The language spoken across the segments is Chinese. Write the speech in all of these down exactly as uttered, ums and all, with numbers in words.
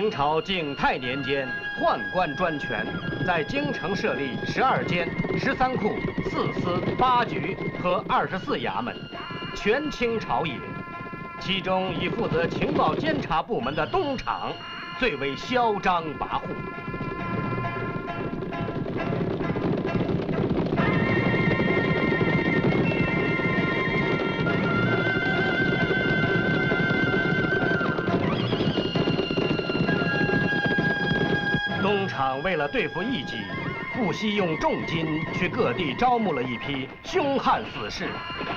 明朝景泰年间，宦官专权，在京城设立十二监、十三库、四司、八局和二十四衙门，全清朝野。其中以负责情报监察部门的东厂，最为嚣张跋扈。 东厂为了对付异己，不惜用重金去各地招募了一批凶悍死士，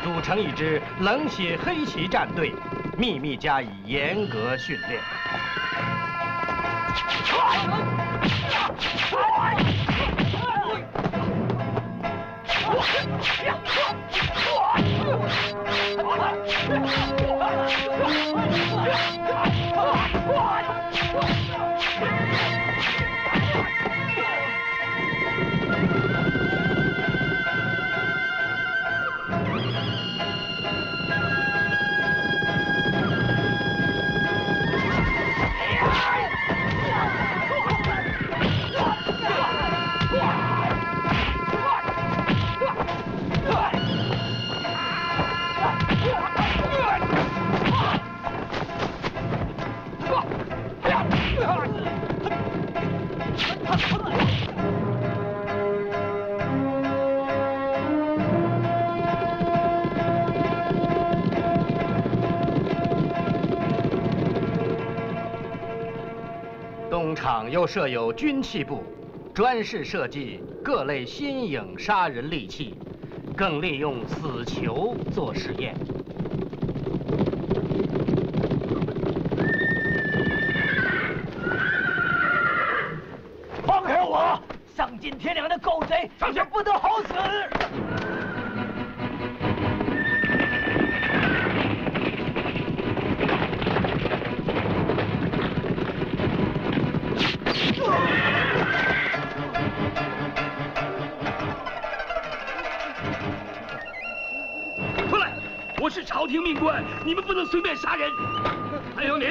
组成一支冷血黑旗战队，秘密加以严格训练。东厂又设有军器部，专事设计各类新颖杀人利器，更利用死囚做实验。 丧尽天良的狗贼，上去不得好死！出来！我是朝廷命官，你们不能随便杀人。还有你！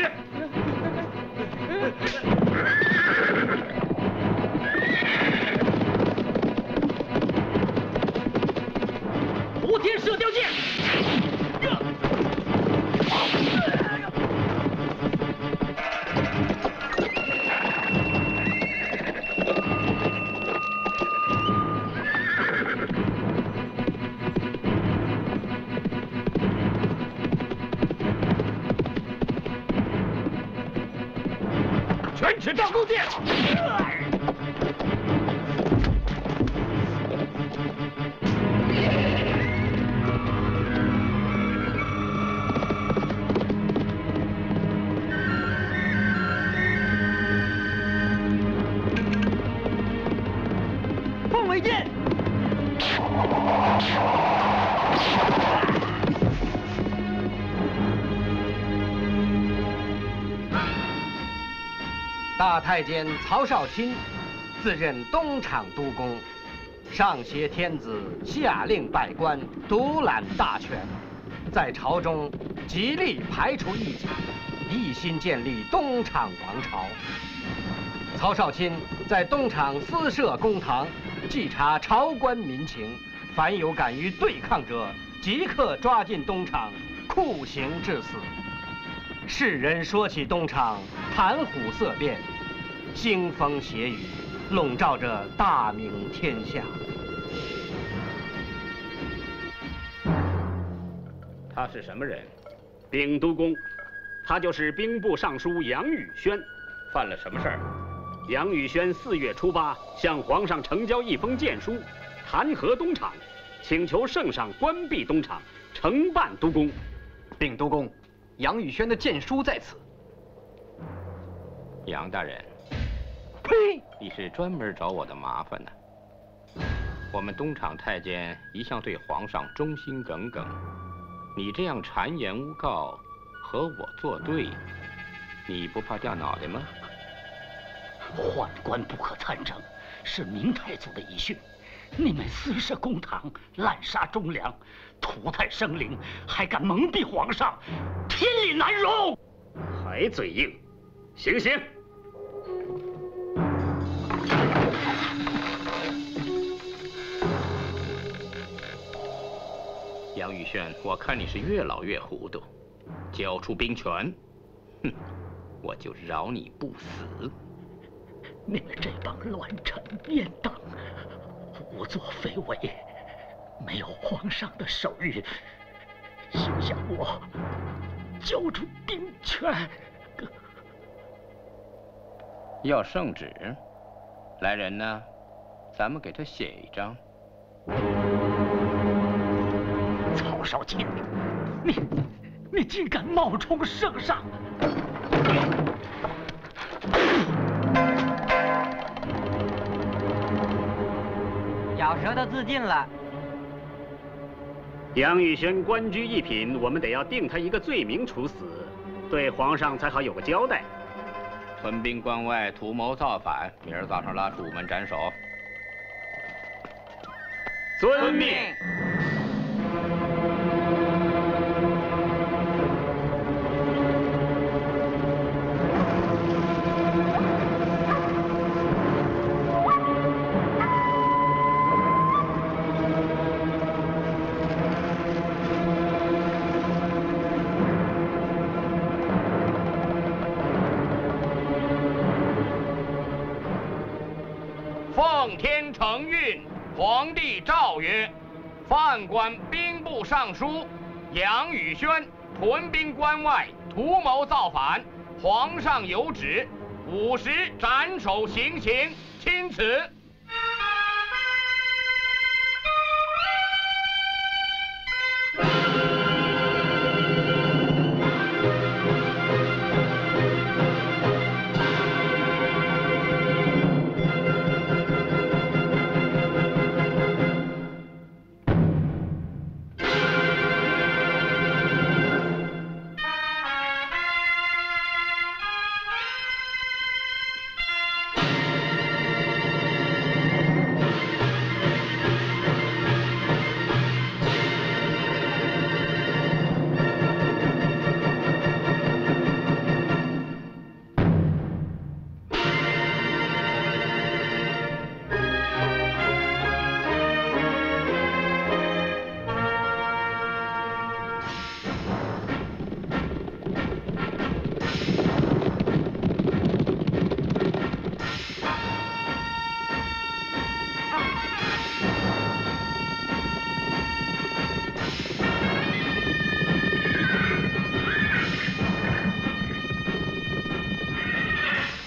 全体到宫殿。凤尾剑。 大太监曹少钦，自任东厂都公，上挟天子，下令百官，独揽大权，在朝中极力排除异己，一心建立东厂王朝。曹少钦在东厂私设公堂，稽查朝官民情，凡有敢于对抗者，即刻抓进东厂，酷刑致死。 世人说起东厂，谈虎色变，腥风血雨，笼罩着大明天下。他是什么人？秉都公，他就是兵部尚书杨宇轩。犯了什么事儿？杨宇轩四月初八向皇上呈交一封谏书，弹劾东厂，请求圣上关闭东厂，惩办都公。秉都公。 杨宇轩的谏书在此。杨大人，呸！你是专门找我的麻烦呢、啊。我们东厂太监一向对皇上忠心耿耿，你这样谗言诬告，和我作对，你不怕掉脑袋吗？宦官不可参政，是明太祖的遗训。你们私设公堂，滥杀忠良，涂炭生灵，还敢蒙蔽皇上！ 天理难容，还嘴硬，行刑！张玉轩，我看你是越老越糊涂。交出兵权，哼，我就饶你不死。你们这帮乱臣阉党，胡作非为，没有皇上的手谕，休想我交出兵权。 要圣旨，来人呢？咱们给他写一张。曹少卿，你你竟敢冒充圣上！咬舌头自尽了。杨玉轩官居一品，我们得要定他一个罪名处死，对皇上才好有个交代。 屯兵关外，图谋造反，明儿早上拉出午门斩首。遵命。判官兵部尚书杨宇轩屯兵关外，图谋造反，皇上有旨，午时斩首行刑，钦此。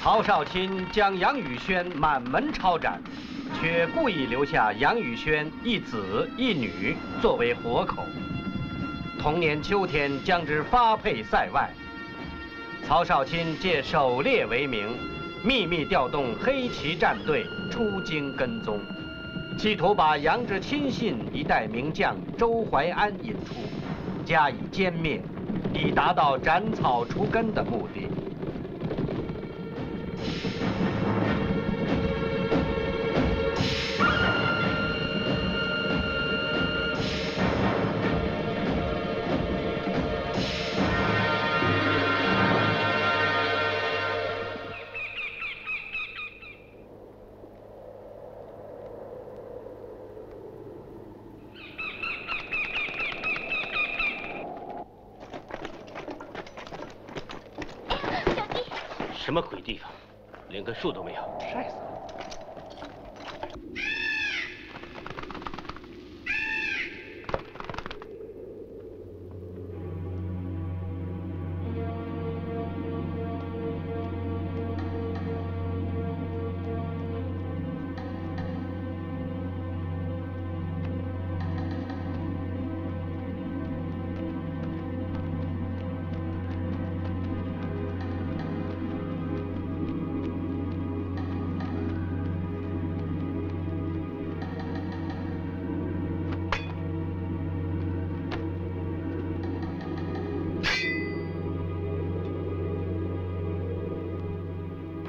曹少卿将杨宇轩满门抄斩，却故意留下杨宇轩一子一女作为活口。同年秋天将之发配塞外。曹少卿借狩猎为名，秘密调动黑旗战队出京跟踪，企图把杨志亲信一代名将周淮安引出，加以歼灭，以达到斩草除根的目的。 什么鬼地方，连棵树都没有，晒死了！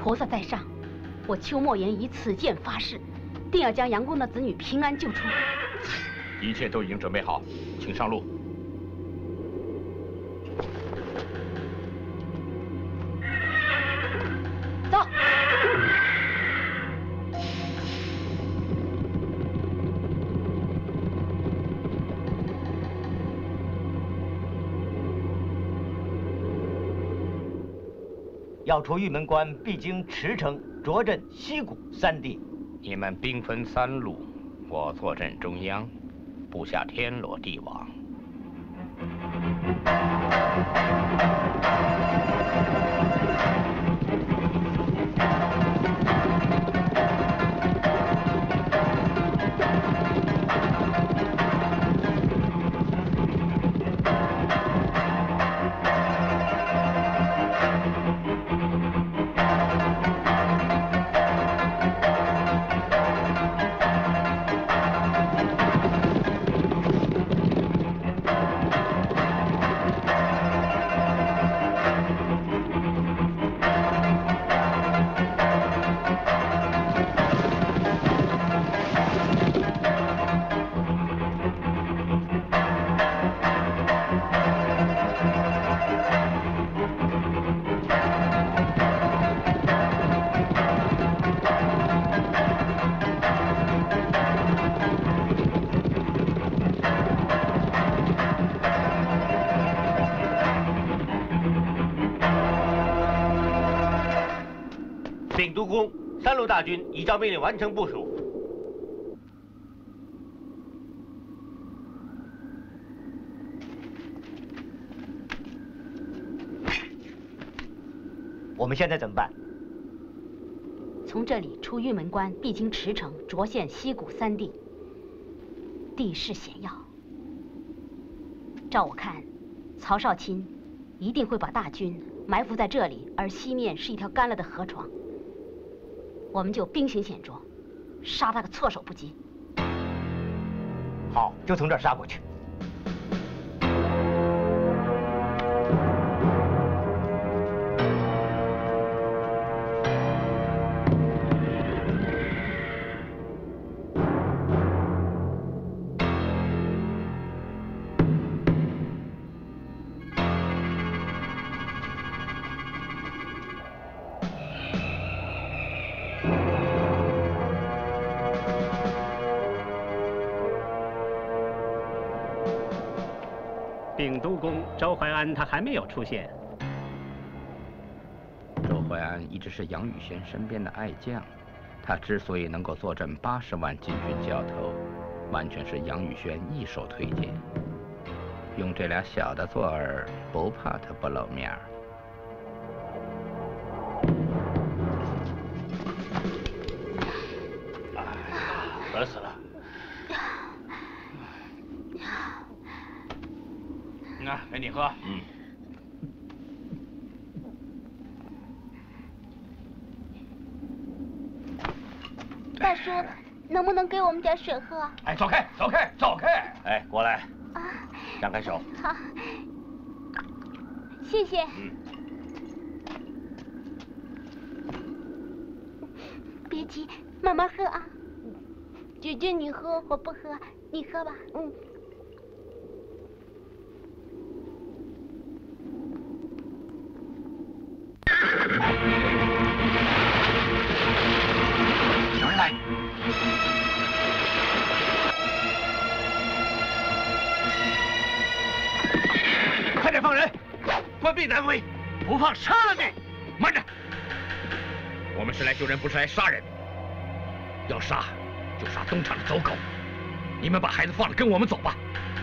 菩萨在上，我邱莫言以此剑发誓，定要将杨公的子女平安救出。一切都已经准备好，请上路。走。要出玉门关，必经驰城、涿镇、西谷三地。你们兵分三路，我坐镇中央，布下天罗地网。 领督公，三路大军已照命令完成部署。我们现在怎么办？从这里出玉门关，必经驰城、涿县、西谷三地，地势险要。照我看，曹少钦一定会把大军埋伏在这里，而西面是一条干了的河床。 我们就兵行险中，杀他个措手不及。好，就从这儿杀过去。周淮安他还没有出现。周淮安一直是杨雨贤身边的爱将，他之所以能够坐镇八十万禁军教头，完全是杨雨贤一手推荐。用这俩小的做饵，不怕他不露面儿。哎，渴死了。 那给你喝。嗯。大叔，能不能给我们点水喝？哎，走开，走开，走开！哎，过来。啊。张开手。好。谢谢。嗯。别急，慢慢喝啊。姐姐，你喝，我不喝，你喝吧。嗯。 有人来！快点放人！官兵难为，不放杀了你！慢着，我们是来救人，不是来杀人。要杀就杀东厂的走狗，你们把孩子放了，跟我们走吧，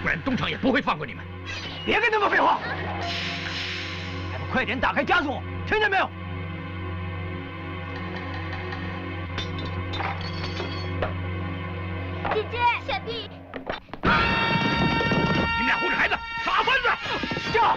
不然东厂也不会放过你们。别跟他们废话！还不快点打开枷锁！ 听见没有？姐姐，小弟，你们俩护着孩子，傻孙子，下！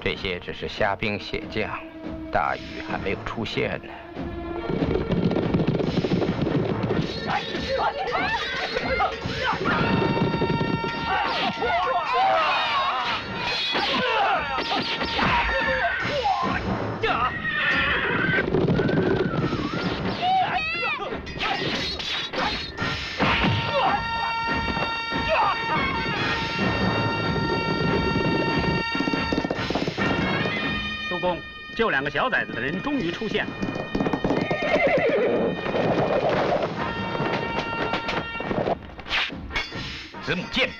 这些只是虾兵蟹将，大鱼还没有出现呢。杜公，救两个小崽子的人终于出现了。子母剑。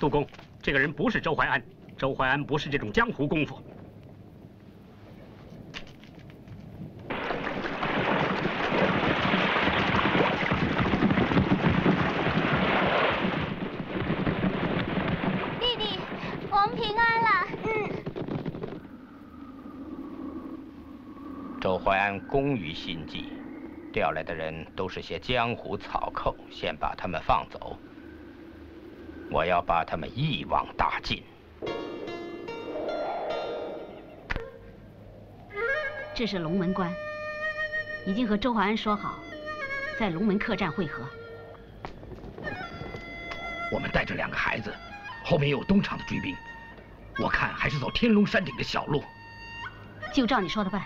杜公，这个人不是周淮安，周淮安不是这种江湖功夫。弟弟，我们平安了。嗯。周淮安工于心计，调来的人都是些江湖草寇，先把他们放走。 我要把他们一网打尽。这是龙门关，已经和周淮安说好，在龙门客栈会合。我们带着两个孩子，后面又有东厂的追兵，我看还是走天龙山顶的小路。就照你说的办。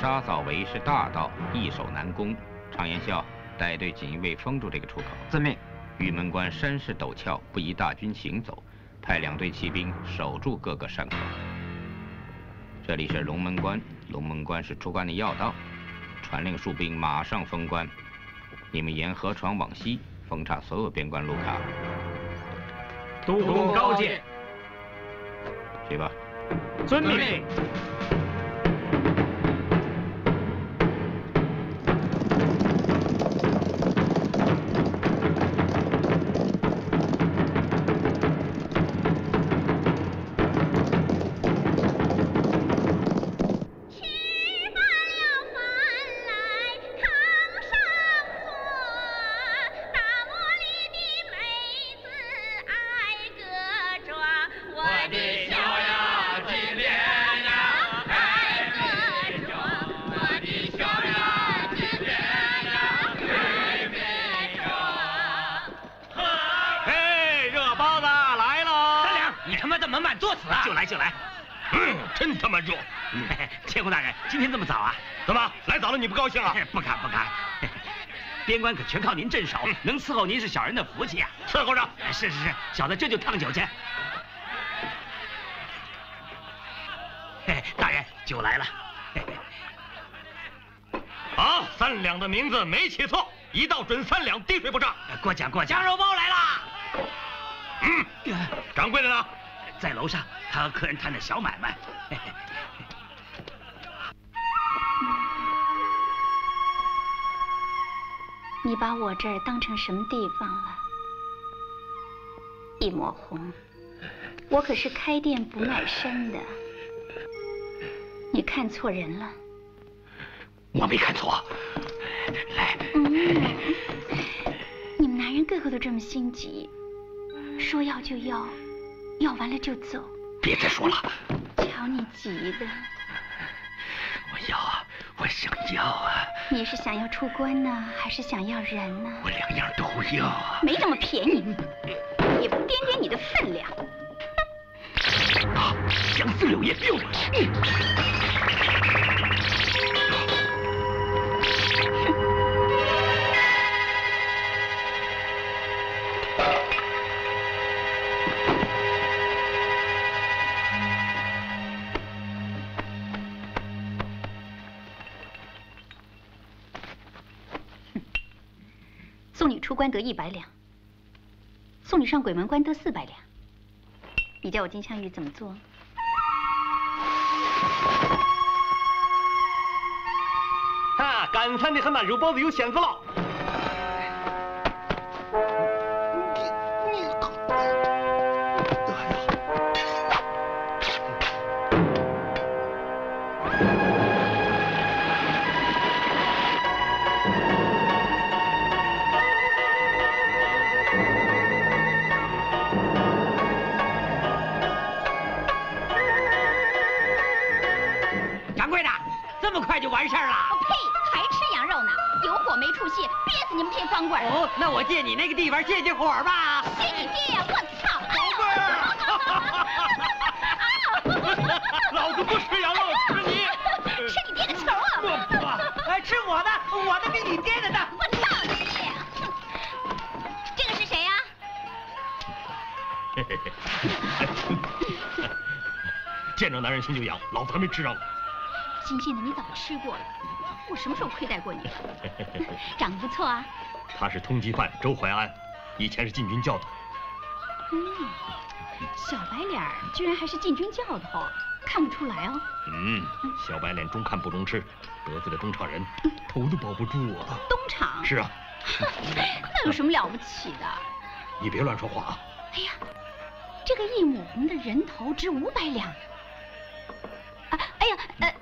杀扫围是大道，易守难攻。常言笑，带队锦衣卫封住这个出口。遵命。 玉门关山势陡峭，不宜大军行走，派两队骑兵守住各个山口。这里是龙门关，龙门关是出关的要道。传令戍兵马上封关，你们沿河床往西，封查所有边关路卡。都督高见。去吧。遵命。 我的小呀金莲呀。死啊！就来就来，嗯，真他妈热！千户大人，今天这么早啊？怎么来早了你不高兴啊？不敢不敢，边关可全靠您镇守，能伺候您是小人的福气啊！伺候着，是是是，小的这就烫酒去。大人，酒来了。好，三两的名字没起错，一到准三两，滴水不沾。过奖过奖，羊肉包来啦。 嗯，掌柜的呢？在楼上，他和客人谈着小买卖。嘿嘿你把我这儿当成什么地方了？一抹红，我可是开店不卖身的。你看错人了。我没看错。来。嗯。你们男人个个都这么心急。 说要就要，要完了就走。别再说了。瞧你急的。我要啊，我想要啊。你是想要出关呢，还是想要人呢？我两样都要啊。没那么便宜，也不掂掂你的分量。啊，相思柳叶病。嗯 送你出关得一百两，送你上鬼门关得四百两。你叫我金镶玉怎么做？啊，干饭的和满肉包子有馅子了。你你搞！哎呀！ 就完事儿了！我呸，还吃羊肉呢！有火没处泄，憋死你们这帮棍儿！哦，那我借你那个地方泄泄火吧！借你爹呀！我操！老棍儿！老子不吃羊肉，吃你！吃你爹个球啊！我哎，吃我的，我的比你爹的大！我操你！这个是谁呀？嘿嘿嘿，见着男人心就痒，老子还没吃上呢。 新鲜的你早吃过了，我什么时候亏待过你了？长得不错啊。他是通缉犯周淮安，以前是禁军教头。嗯，小白脸居然还是禁军教头，看不出来哦。嗯，小白脸中看不中吃，得罪了东厂人，头都保不住啊。东厂？是啊。那有什么了不起的？你别乱说话啊！哎呀，这个一亩红的人头值五百两。啊，哎呀，呃。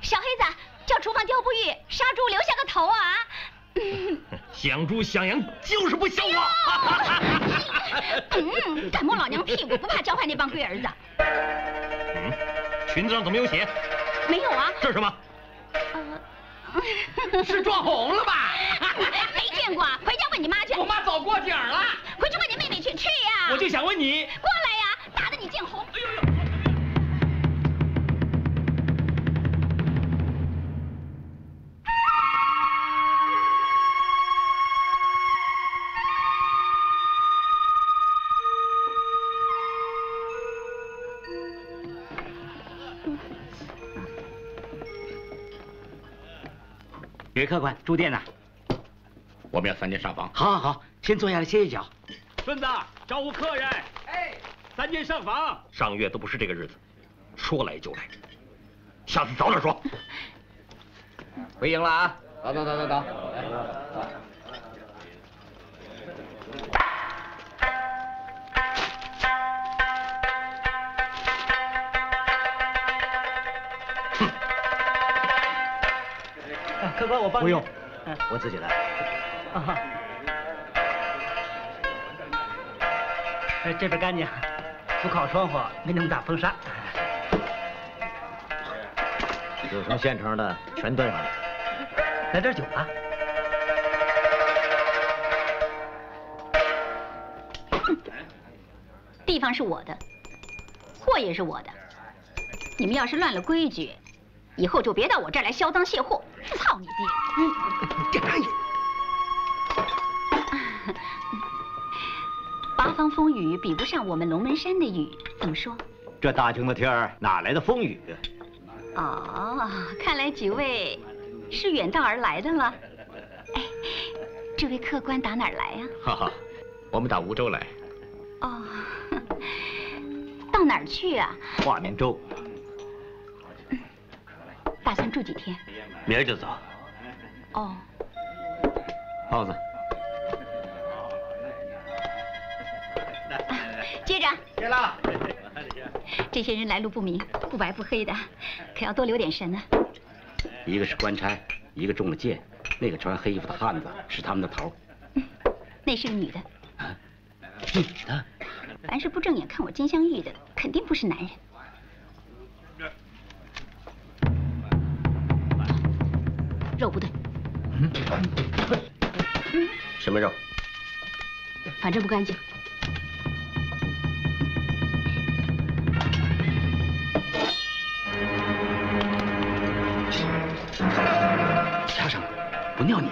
小黑子，叫厨房雕不玉，杀猪留下个头啊！想猪想羊就是不像我。哎、嗯，敢摸老娘屁股，不怕教坏那帮龟儿子。嗯，裙子上怎么有血？没有啊。这是什么？呃，是撞红了吧？没见过，回家问你妈去。我妈早过顶了。回去问你妹妹去，去呀！我就想问你，过来呀，打得你见红。哎呦呦！ 吕客官，住店呢？我们要三间上房。好，好，好，先坐下来歇一脚。孙子，招呼客人。哎，三间上房。上月都不是这个日子，说来就来，下次早点说。回营了啊！走走走走走。哼。 客官，我帮你。不用，我自己来。啊，哎，这边干净，不靠窗户，没那么大风沙。有什么现成的，全端上来。来点酒吧。地方是我的，货货也是我的。你们要是乱了规矩，以后就别到我这儿来销赃卸货。操你爹！嗯，这哎呀！八方风雨比不上我们龙门山的雨，怎么说？这大晴的天儿哪来的风雨？哦，看来几位是远道而来的了。哎，这位客官打哪儿来呀？哈哈，我们打梧州来。哦。 到哪儿去啊？画面州、嗯。打算住几天？明儿就走。哦。耗子、啊。接着。接了。这些人来路不明，不白不黑的，可要多留点神啊。一个是官差，一个中了箭，那个穿黑衣服的汉子是他们的头。嗯、那是个女的。啊，女的。 凡是不正眼看我金镶玉的，肯定不是男人。肉不对，什么肉？反正不干净。插上，我尿你！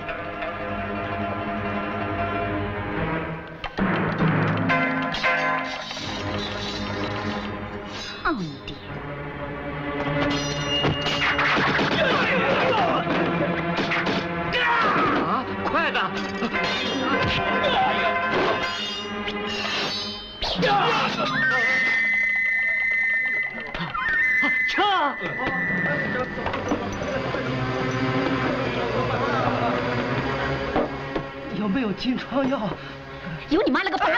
有没有金疮药？有你妈了个巴子！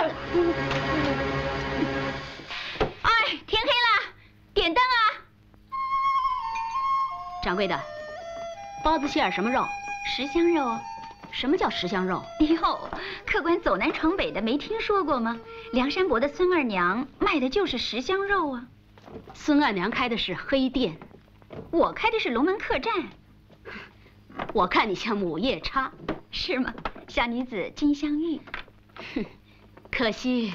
哎，天黑了，点灯啊！掌柜的，包子馅儿什么肉？十香肉。什么叫十香肉？哟，客官走南闯北的没听说过吗？梁山伯的孙二娘卖的就是十香肉啊。 孙二娘开的是黑店，我开的是龙门客栈。我看你像母夜叉，是吗？小女子金镶玉，哼，可惜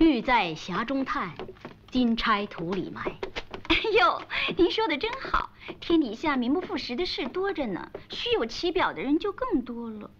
玉在匣中探，金钗土里埋。哎呦，您说的真好，天底下名不副实的事多着呢，虚有其表的人就更多了。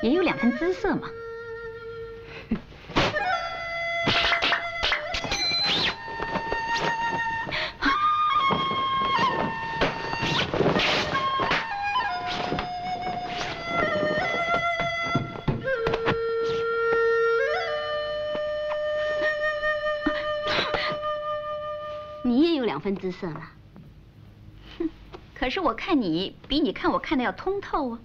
也有两分姿色嘛。 你也有两分姿色呢，哼！可是我看你比你看我看的要通透啊。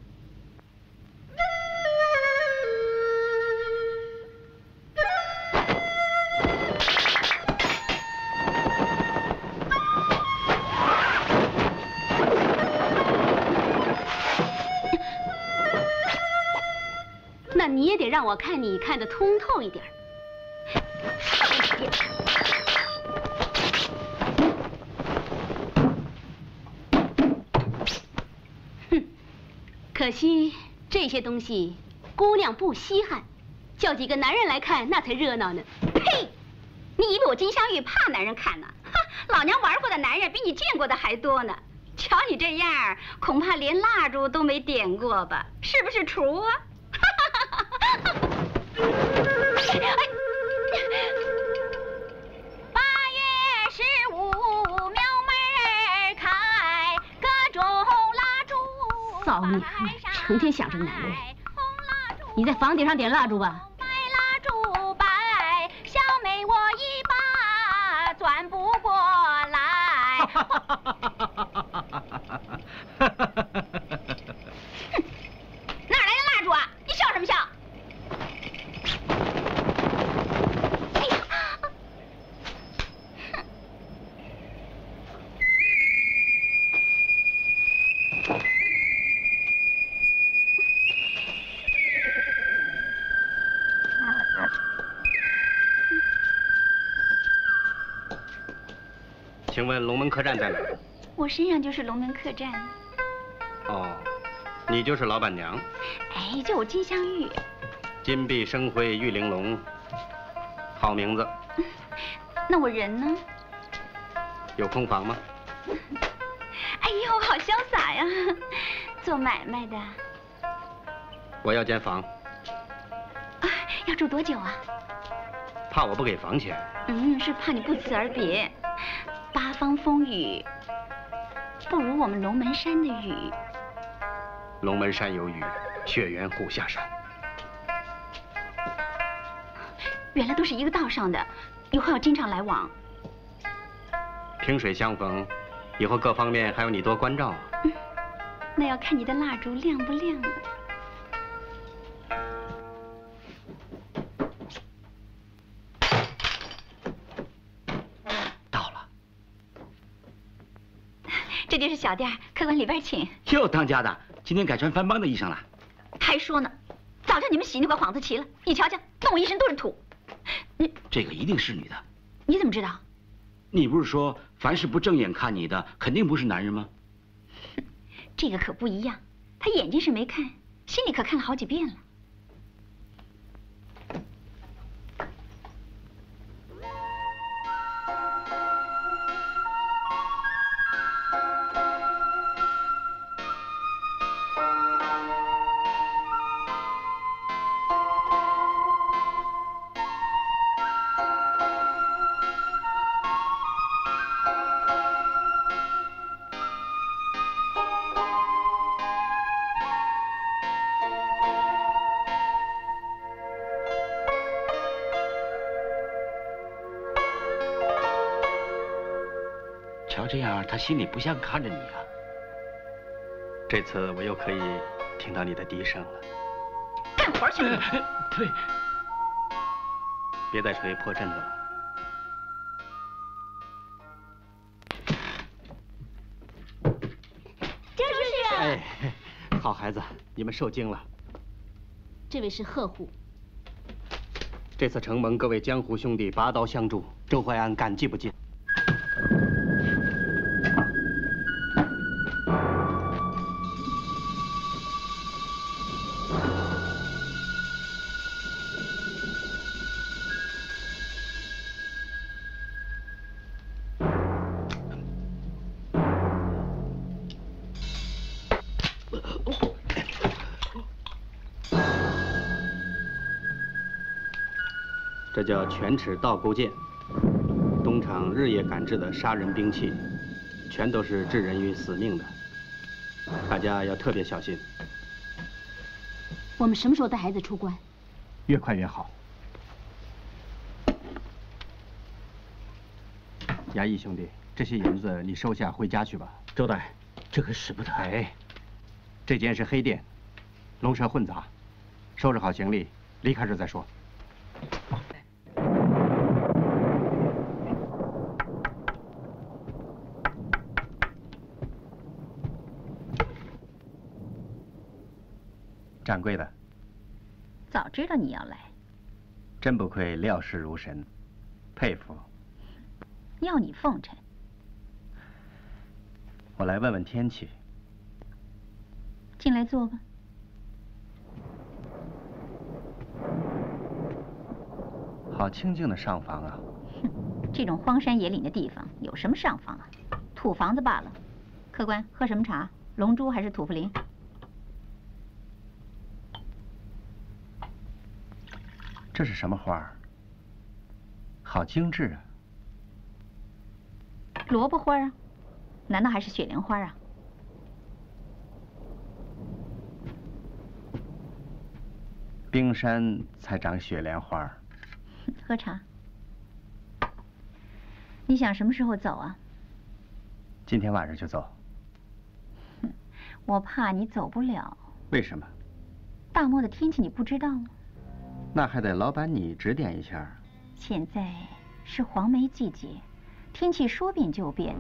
那你也得让我看你看得通透一点，可惜这些东西姑娘不稀罕，叫几个男人来看那才热闹呢。呸！你以为我金镶玉怕男人看呢？哼，老娘玩过的男人比你见过的还多呢。瞧你这样，恐怕连蜡烛都没点过吧？是不是厨啊？哈哈哈哈哈！ 造孽！成天想着男人，你在房顶上点蜡烛吧。白蜡烛白，小妹我一把转不过来。哪来的蜡烛啊？你笑什么笑？哎呀！哼！ 请问龙门客栈在哪儿？我身上就是龙门客栈。哦，你就是老板娘。哎，就我金镶玉。金碧生辉玉玲珑，好名字。那我人呢？有空房吗？哎呦，好潇洒呀！做买卖的。我要间房。啊，要住多久啊？怕我不给房钱。嗯，是怕你不辞而别。 八方风雨不如我们龙门山的雨。龙门山有雨，血缘护下山。原来都是一个道上的，以后要经常来往。萍水相逢，以后各方面还要你多关照啊。嗯，那要看你的蜡烛亮不亮了。 这就是小店，客官里边请。哟，当家的，今天改穿番邦的衣裳了。还说呢，早叫你们洗那块幌子旗了。你瞧瞧，弄我一身都是土。你这个一定是你的。你怎么知道？你不是说凡是不正眼看你的，肯定不是男人吗？这个可不一样，他眼睛是没看，心里可看了好几遍了。 瞧这样，他心里不像看着你啊。这次我又可以听到你的笛声了。干活去！对，别再捶破阵子了。周叔叔，哎，好孩子，你们受惊了。这位是贺户。这次承蒙各位江湖兄弟拔刀相助，周淮安感激不尽。 这叫全齿倒钩剑，东厂日夜赶制的杀人兵器，全都是置人于死命的，大家要特别小心。我们什么时候带孩子出关？越快越好。衙役兄弟，这些银子你收下回家去吧。周大人，这可使不得。哎，这间是黑店，龙蛇混杂，收拾好行李，离开这再说。 掌柜的，早知道你要来，真不愧料事如神，佩服。要你奉承。我来问问天气。进来坐吧。好清静的上房啊！哼，这种荒山野岭的地方有什么上房啊？土房子罢了。客官，喝什么茶？龙珠还是土茯苓？ 这是什么花儿？好精致啊！萝卜花啊？难道还是雪莲花啊？冰山才长雪莲花。喝茶。你想什么时候走啊？今天晚上就走。我怕你走不了。为什么？大漠的天气你不知道吗？ 那还得老板你指点一下。现在是黄梅季节，天气说变就变，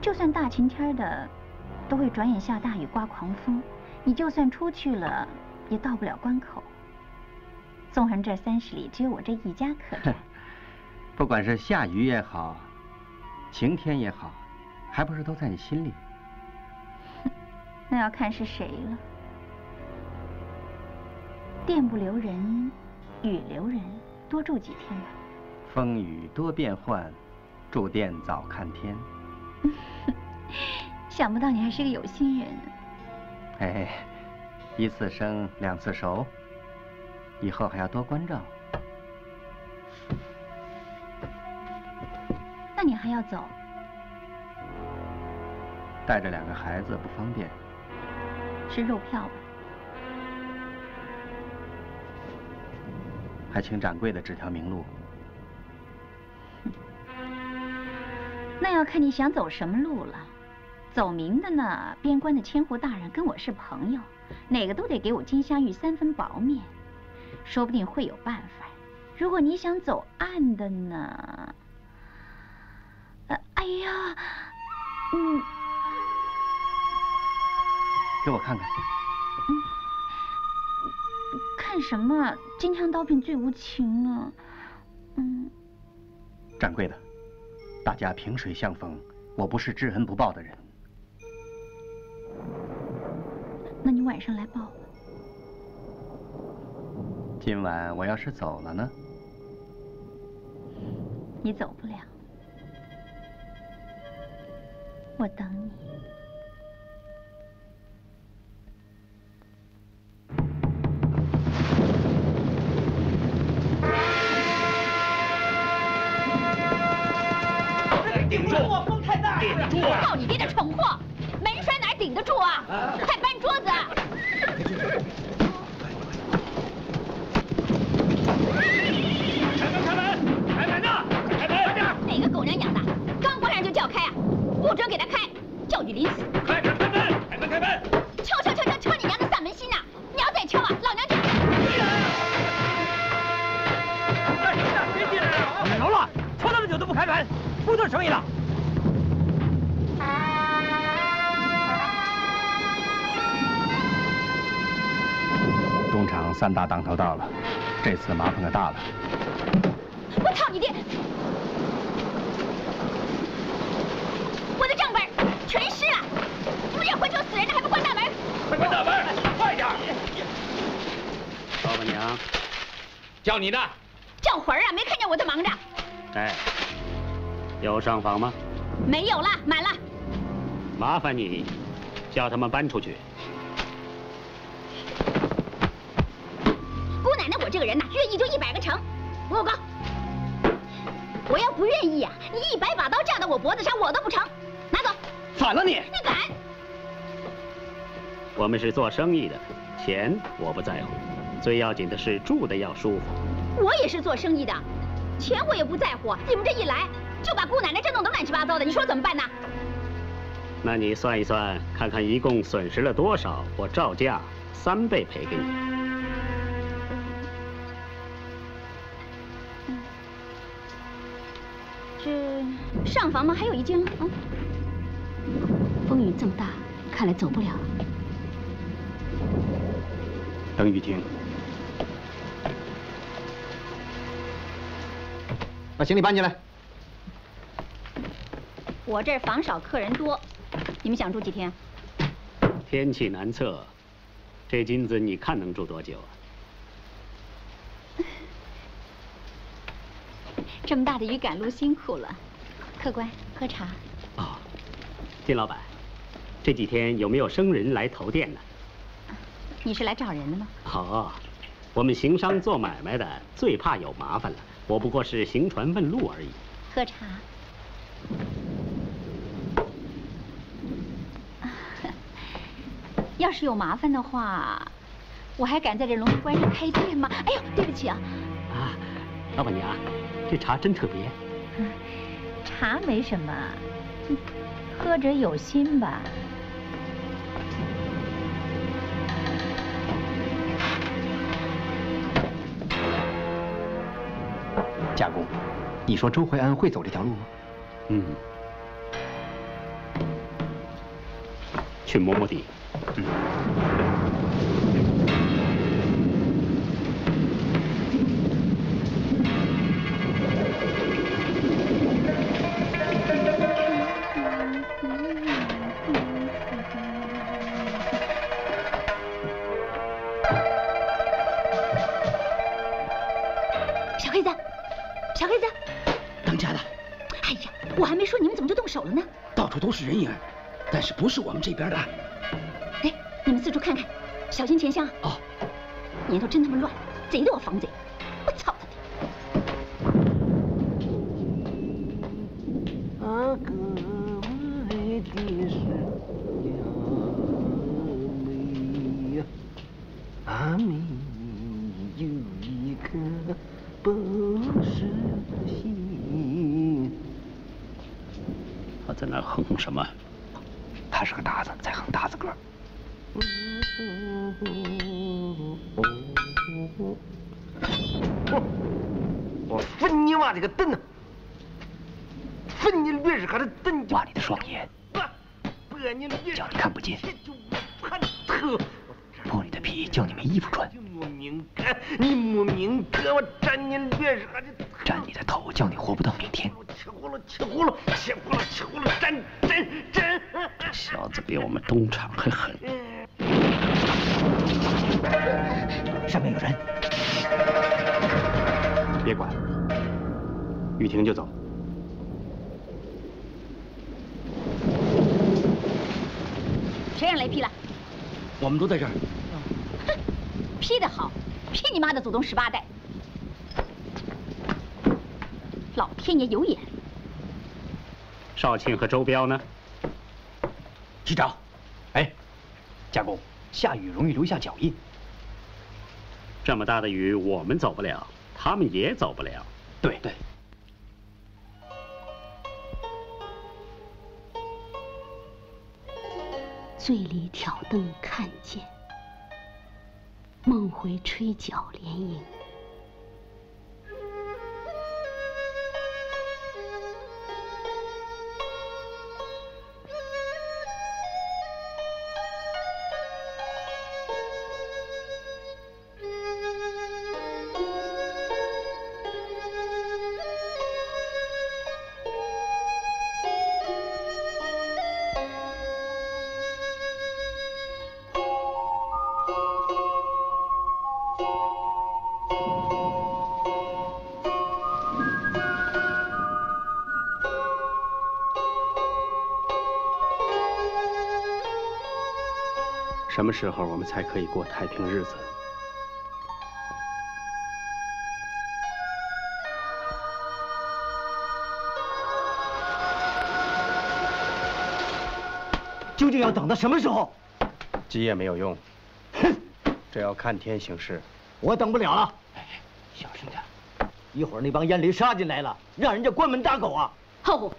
就算大晴天的，都会转眼下大雨刮狂风。你就算出去了，也到不了关口。纵横这三十里，只有我这一家客栈。不管是下雨也好，晴天也好，还不是都在你心里？那要看是谁了。 店不留人，雨留人，多住几天吧。风雨多变幻，住店早看天。想不到你还是个有心人啊。哎，一次生两次熟，以后还要多关照。那你还要走？带着两个孩子不方便。吃肉票吧。 还请掌柜的指条明路。那要看你想走什么路了。走明的呢，边关的千户大人跟我是朋友，哪个都得给我金镶玉三分薄面，说不定会有办法。如果你想走暗的呢，呃，哎呀，嗯，给我看看。嗯。 干什么？金枪刀柄最无情啊！嗯，掌柜的，大家萍水相逢，我不是知恩不报的人。那你晚上来报吧。今晚我要是走了呢？你走不了，我等你。 我风太大，顶住！靠你爹的蠢货，门栓哪顶得住啊！快搬桌子！开门！开门！开门呐！开门！开门！哪个狗娘养的，刚关上就叫开啊！不准给他开，叫你淋死！快点开门！开门！开门！敲敲敲敲敲你娘的嗓门心呐！你要再敲啊，老娘就……干什么呢？别进来啊！别捣乱！敲那么久都不开门！ 不做生意了。东厂三大当头到了，这次麻烦可大了。我操你爹！我的账本全湿了，你们这混球死人的还不关大门！快关大门，快点！老板娘，叫你呢。叫魂儿啊！没看见我在忙着。哎。 有上访吗？没有了，满了。麻烦你叫他们搬出去。姑奶奶，我这个人呐，愿意就一百个成，不够。我要不愿意呀、啊，你一百把刀架到我脖子上，我都不成。拿走。反了你！你敢！我们是做生意的，钱我不在乎，最要紧的是住的要舒服。我也是做生意的，钱我也不在乎。你们这一来。 就把姑奶奶这弄得乱七八糟的，你说怎么办呢？那你算一算，看看一共损失了多少，我照价三倍赔给你。这上房吗？还有一间啊。风雨这么大，看来走不了。等雨停。把行李搬进来。 我这儿房少客人多，你们想住几天？天气难测，这金子你看能住多久啊？这么大的鱼赶路辛苦了，客官喝茶。哦，金老板，这几天有没有生人来投店呢？你是来找人的吗？哦，我们行商做买卖的最怕有麻烦了，我不过是行船问路而已。喝茶。 要是有麻烦的话，我还敢在这龙门关上开店吗？哎呦，对不起啊！啊，老板娘，这茶真特别。嗯、茶没什么，喝着有心吧。家公，你说周淮安会走这条路吗？嗯，去摸摸底。 嗯、小黑子，小黑子，当家的！哎呀，我还没说你们怎么就动手了呢？到处都是人影，但是不是我们这边的。 你们四处看看，小心钱箱啊！哦，年头真他妈乱，贼多防贼，我操他的！啊，格外的是杨梅呀，阿梅有一颗不是心。他在那哼什么？他是个搭子，在哼搭子歌。 我分你妈这个灯呢！分你驴是还是灯？挖你的双眼，叫你看不见；剥你的皮，叫你没衣服穿；斩你的头，叫你活不到明天。这小子比我们东厂还狠。 上面有人，别管，雨停就走。谁让雷劈了？我们都在这儿。哼，劈得好，劈你妈的祖宗十八代！老天爷有眼。少庆和周彪呢？局长，哎，家公。 下雨容易留下脚印。这么大的雨，我们走不了，他们也走不了。对对。醉里挑灯看剑，梦回吹角连营。什么时候我们才可以过太平日子？究竟要等到什么时候？急也没有用，哼，这要看天行事。我等不了了。哎，小声点，一会儿那帮烟雷杀进来了，让人家关门打狗啊！浩虎，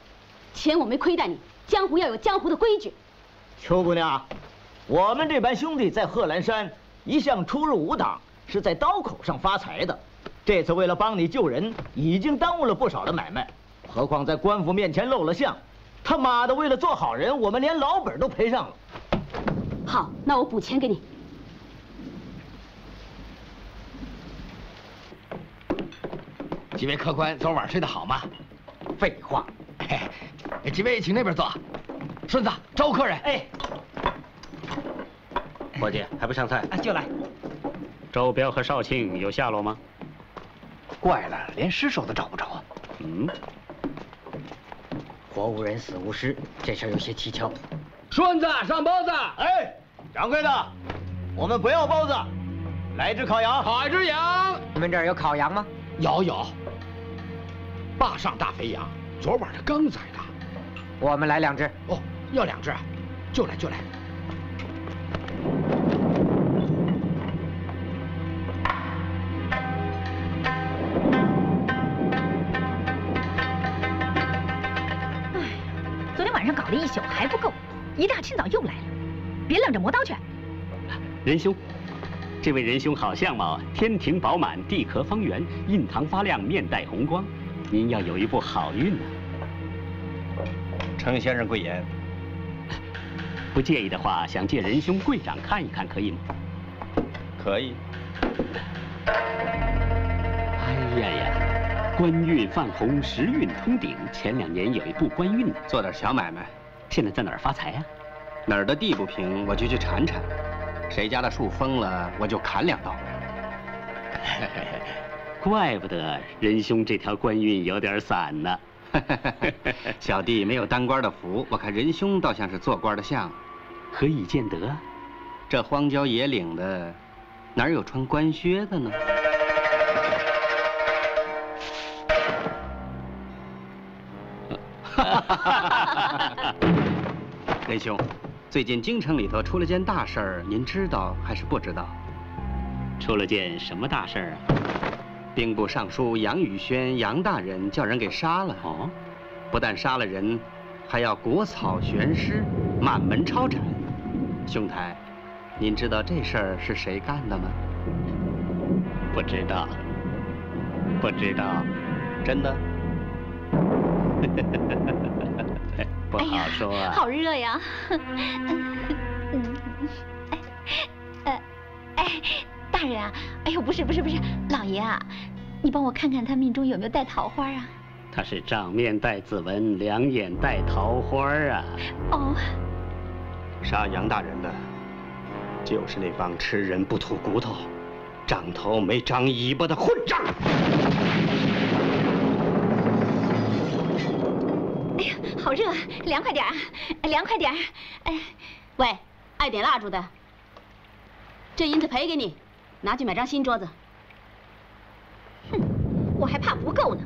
钱我没亏待你，江湖要有江湖的规矩。邱姑娘。 我们这班兄弟在贺兰山一向出入无党，是在刀口上发财的。这次为了帮你救人，已经耽误了不少的买卖，何况在官府面前露了相。他妈的，为了做好人，我们连老本都赔上了。好，那我补钱给你。几位客官昨晚睡得好吗？废话，哎，几位请那边坐。顺子，招客人。哎。 伙计还不上菜？啊，就来。周彪和少庆有下落吗？怪了，连尸首都找不着啊！嗯，嗯，活无人死无尸，这事儿有些蹊跷。栓子上包子。哎，掌柜的，我们不要包子，来一只烤羊。好一只羊。你们这儿有烤羊吗？有有。坝上大肥羊，昨晚他刚宰的。我们来两只。哦，要两只啊？就来就来。 搞了一宿还不够，一大清早又来了，别愣着磨刀去。仁兄，这位仁兄好相貌，天庭饱满，地壳方圆，印堂发亮，面带红光，您要有一步好运啊。程先生贵言，不介意的话，想借仁兄贵掌看一看，可以吗？可以。哎呀呀！ 官运泛红，时运通顶。前两年有一部官运，做点小买卖。现在在哪儿发财呀？哪儿的地不平，我就去铲铲；谁家的树疯了，我就砍两刀。怪不得仁兄这条官运有点散呢。小弟没有当官的福，我看仁兄倒像是做官的相。何以见得？这荒郊野岭的，哪有穿官靴的呢？ 仁兄，最近京城里头出了件大事儿，您知道还是不知道？出了件什么大事儿啊？兵部尚书杨宇轩杨大人叫人给杀了。哦，不但杀了人，还要国草悬尸，满门抄斩。兄台，您知道这事儿是谁干的吗？不知道，不知道，真的。 不好说啊！好热呀！嗯，哎，哎，大人啊！哎呦，不是不是不是，老爷啊，你帮我看看他命中有没有带桃花啊？他是掌面带紫纹，两眼带桃花啊！哦，杀杨大人的，就是那帮吃人不吐骨头、长头没长尾巴的混账！ 好热，凉快点儿，凉快点儿。哎，喂，爱点蜡烛的，这银子赔给你，拿去买张新桌子。哼，我还怕不够呢，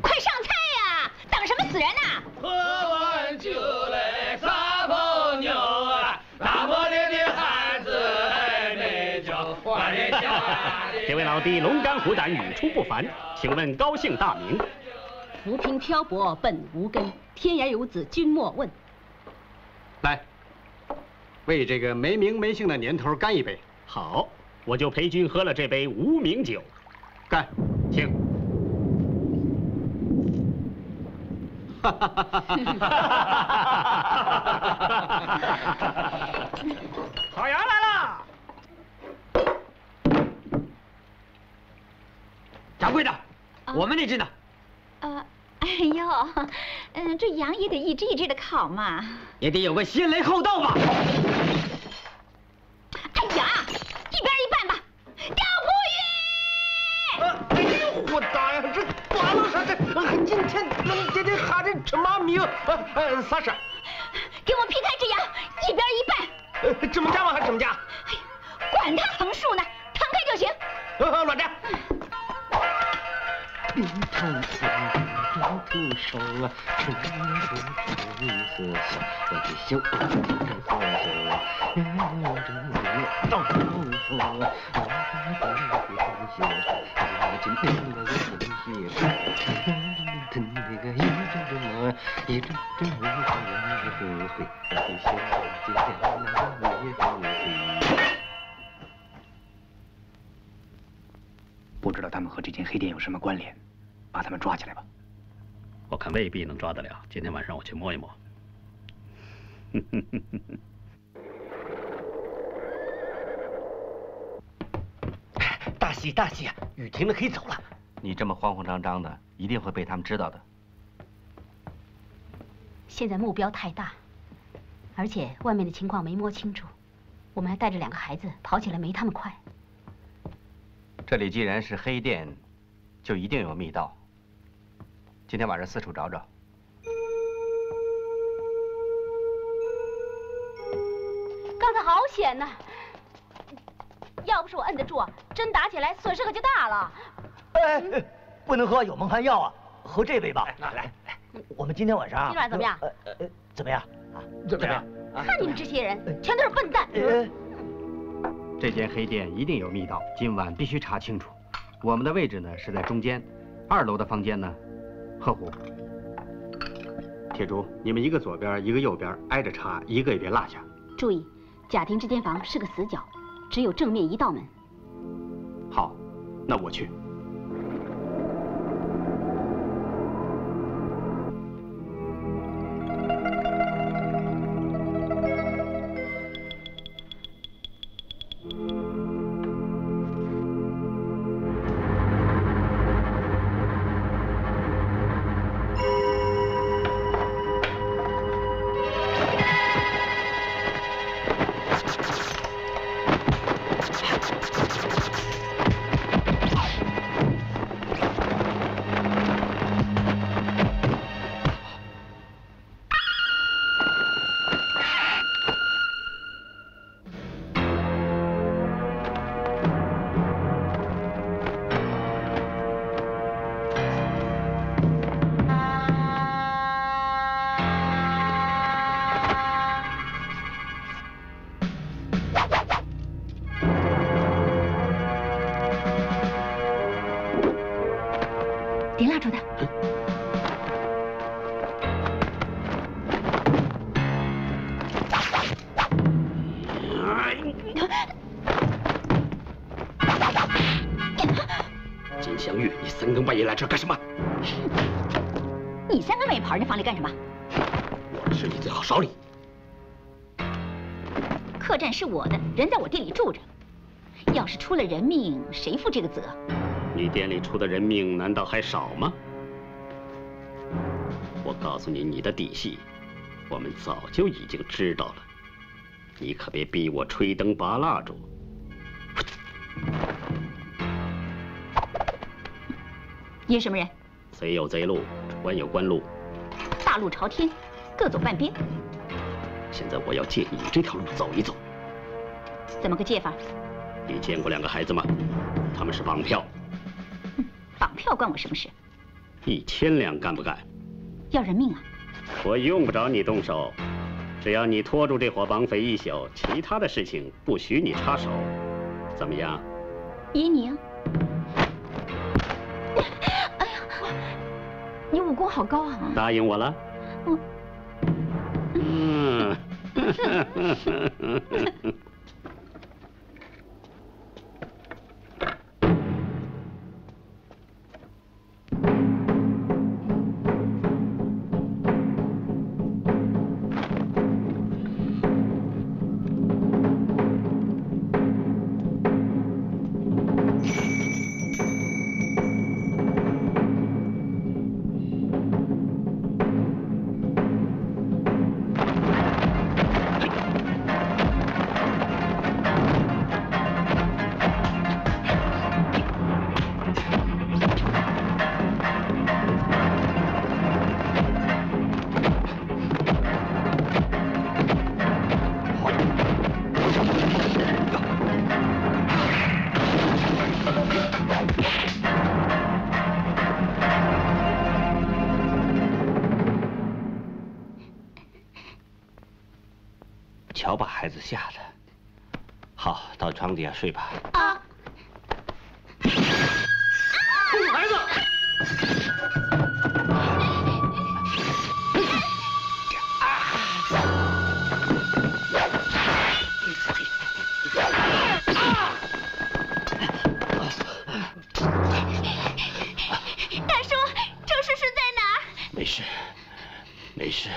快上菜呀！等什么死人呐？喝完酒来撒泡尿啊！大漠里的孩子爱美酒，我的家里。这位老弟龙肝虎胆，语出不凡，请问高姓大名？ 浮萍漂泊本无根，天涯游子君莫问。来，为这个没名没姓的年头干一杯！好，我就陪君喝了这杯无名酒。干！请。哈哈哈哈哈哈！烤羊来了！掌柜的，我们那只呢？啊。 哎呦，嗯，这羊也得一只一只的烤嘛，也得有个先来后到吧。哎呀，一边一半吧，钓不鱼！哎呦，我打呀，这完了，这今天能这这喊这什么名？呃，啥事？给我劈开这羊，一边一半。呃，怎么加吗？还怎么加？哎呀，管他横竖呢，摊开就行。呃，老张。 冰糖葫芦抓不熟啊，吃不熟不思想，我的心不放手啊，让我这我到不服啊，我不放手，我今天我有本事，我那个一阵阵忙，一阵阵忙，我后悔，我的心今天我也后悔。不知道他们和这间黑店有什么关联。 把他们抓起来吧，我看未必能抓得了。今天晚上我去摸一摸。大喜大喜啊！雨停了，可以走了。你这么慌慌张张的，一定会被他们知道的。现在目标太大，而且外面的情况没摸清楚，我们还带着两个孩子，跑起来没他们快。这里既然是黑店，就一定有密道。今天晚上四处找找。刚才好险呐！要不是我摁得住，真打起来损失可就大了。哎，哎不能喝有蒙汗药啊，喝这杯吧。来来，我们今天晚上今晚怎么样？呃呃，怎么样啊？怎么样？看你们这些人，全都是笨蛋。这间黑店一定有密道，今晚必须查清楚。我们的位置呢是在中间，二楼的房间呢。 贺虎，铁柱，你们一个左边，一个右边，挨着查，一个也别落下。注意，贾婷这间房是个死角，只有正面一道门。好，那我去。这干什么？你三更半夜跑人家房里干什么？我是你最好少理。客栈是我的，人在我店里住着，要是出了人命，谁负这个责？你店里出的人命难道还少吗？我告诉你，你的底细，我们早就已经知道了。你可别逼我吹灯拔蜡烛。 你是什么人？贼有贼路，官有官路，大路朝天，各走半边。现在我要借你这条路走一走。怎么个借法？你见过两个孩子吗？他们是绑票。嗯，绑票关我什么事？一千两干不干？要人命啊！我用不着你动手，只要你拖住这伙绑匪一宿，其他的事情不许你插手，怎么样？依你啊。 你武功好高啊！答应我了。我。嗯。孩子吓的，好，到床底下睡吧。啊！孩子。 Let's go.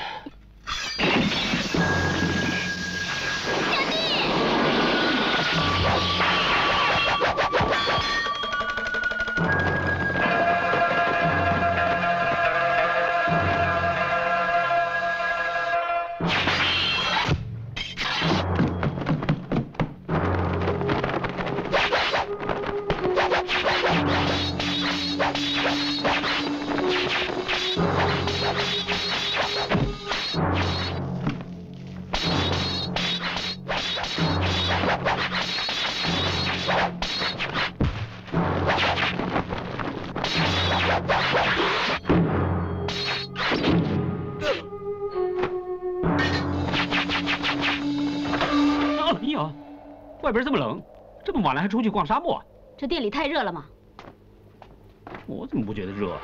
外边这么冷，这么晚了还出去逛沙漠啊？这店里太热了吗？我怎么不觉得热啊？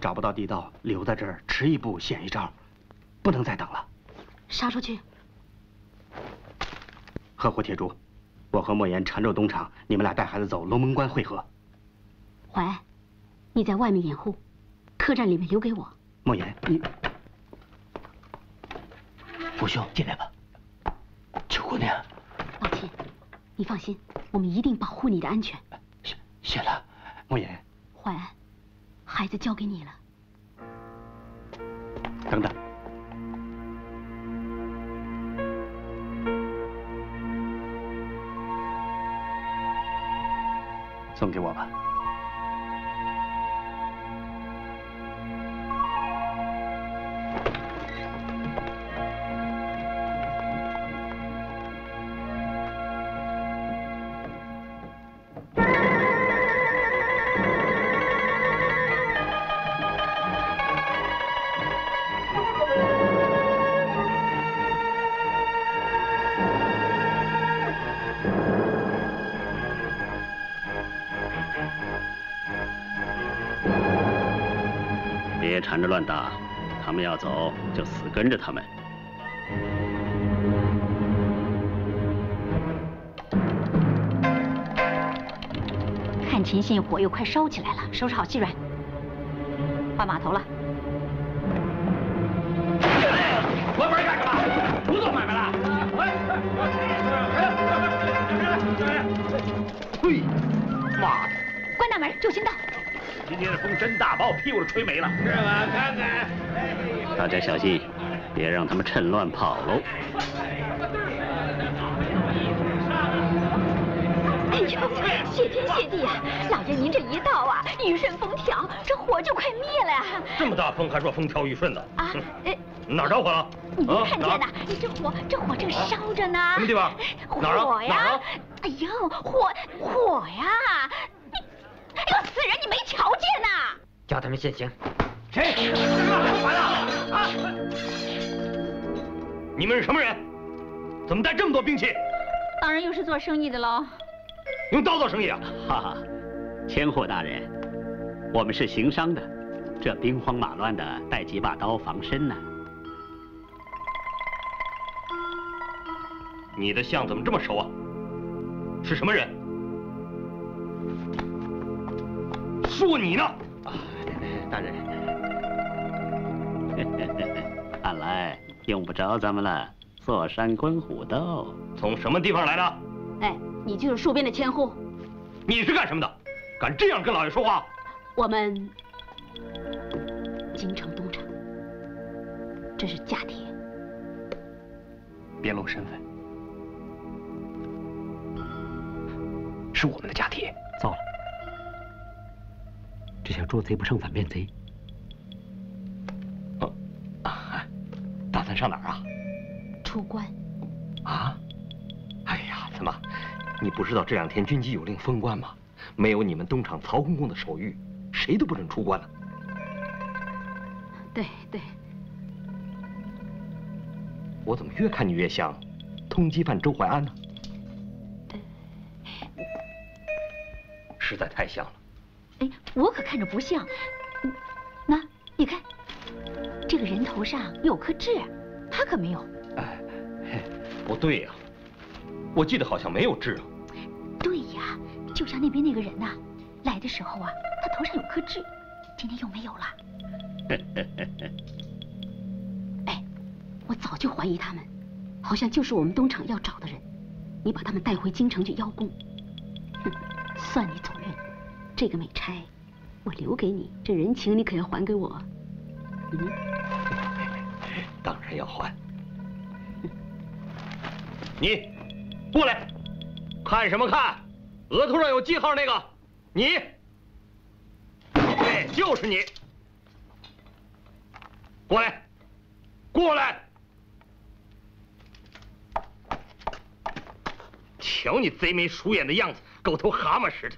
找不到地道，留在这儿迟一步险一招，不能再等了。杀出去！呵护铁柱，我和莫言缠住东厂，你们俩带孩子走龙门关会合。怀爱，你在外面掩护，客栈里面留给我。莫言，你虎兄进来吧。九姑娘，抱歉，你放心，我们一定保护你的安全。谢谢了，莫言。怀爱。 孩子交给你了。等等，送给我吧。缠着乱打，他们要走就死跟着他们。看前线火又快烧起来了，收拾好细软，换码头了。关门干什么？不做买卖了？嘿，妈的！关大门，救星到。 今天的风真大，把我屁股都吹没了。是吗？看看，大家小心，别让他们趁乱跑喽。哎呦，谢天谢地啊！老爷您这一到啊，雨顺风调，这火就快灭了呀、啊。这么大风还说风调雨顺的啊？哎、嗯，哪着火了？你没看见呐？你、啊、这火，这火正烧着呢。什么地方？火呀！哎呦，火火呀！ 这个死人，你没瞧见呐？叫他们现行。谁？干嘛呢？啊！你们是什么人？怎么带这么多兵器？当然又是做生意的喽。用刀做生意啊？哈哈，千户大人，我们是行商的，这兵荒马乱的，带几把刀防身呢。你的相怎么这么熟啊？是什么人？ 说你呢，大人，看来用不着咱们了。坐山观虎斗，从什么地方来的？哎，你就是戍边的千户。你是干什么的？敢这样跟老爷说话？我们京城东厂，这是假帖，别露身份，是我们的假帖。糟了。 这小捉贼不胜反变贼。哦，啊，打算上哪儿啊？出关。啊？哎呀，怎么，你不知道这两天军机有令封关吗？没有你们东厂曹公公的手谕，谁都不准出关了。对对。我怎么越看你越像通缉犯周淮安呢？实在太像了。 哎，我可看着不像。那你看，这个人头上有颗痣，他可没有。哎，不对呀、啊，我记得好像没有痣啊。对呀，就像那边那个人呐、啊，来的时候啊，他头上有颗痣，今天又没有了。哎，我早就怀疑他们，好像就是我们东厂要找的人。你把他们带回京城去邀功。哼。算你走运。这个美差，我留给你，这人情你可要还给我。嗯，当然要还。嗯、你过来，看什么看？额头上有记号那个，你，对，就是你。过来，过来。 瞧你贼眉鼠眼的样子，狗头蛤蟆似的。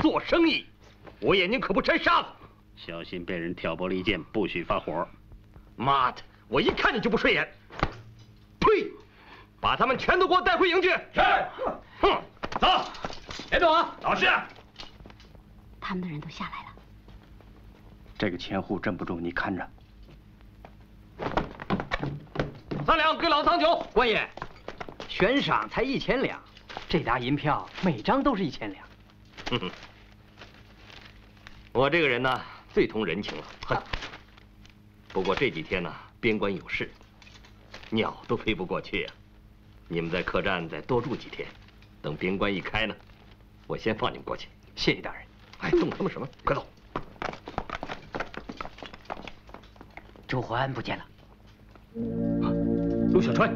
做生意，我眼睛可不掺沙子，小心被人挑拨离间，不许发火。妈的，我一看你就不顺眼。呸！把他们全都给我带回营去。是。哼，走，别动啊，老实。他们的人都下来了。这个钱户镇不住，你看着。三两给老子藏酒，官爷。悬赏才一千两。 这沓银票每张都是一千两。哼哼，我这个人呢，最通人情了。哼。不过这几天呢，边关有事，鸟都飞不过去啊。你们在客栈再多住几天，等边关一开呢，我先放你们过去。谢谢大人。哎，动他们什么？快走。周淮安不见了。啊，陆小川。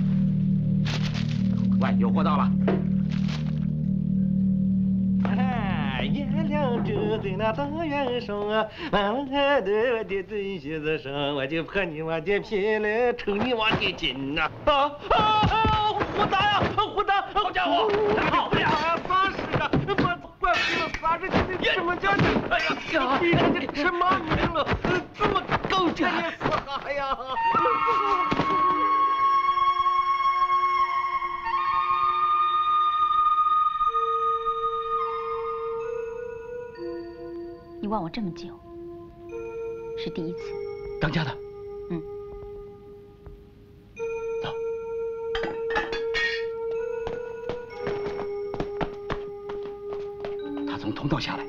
我的真心的生，我就怕你往这拼了，瞅你往这紧呐！啊啊啊！胡大呀，胡大！好家伙，好不了！八十啊，我怪不得八十斤的，什么叫你？哎呀，你这个什么名了？这么够呛的啥呀？ 你忘我这么久，是第一次。当家的，嗯，走。他从通道下来。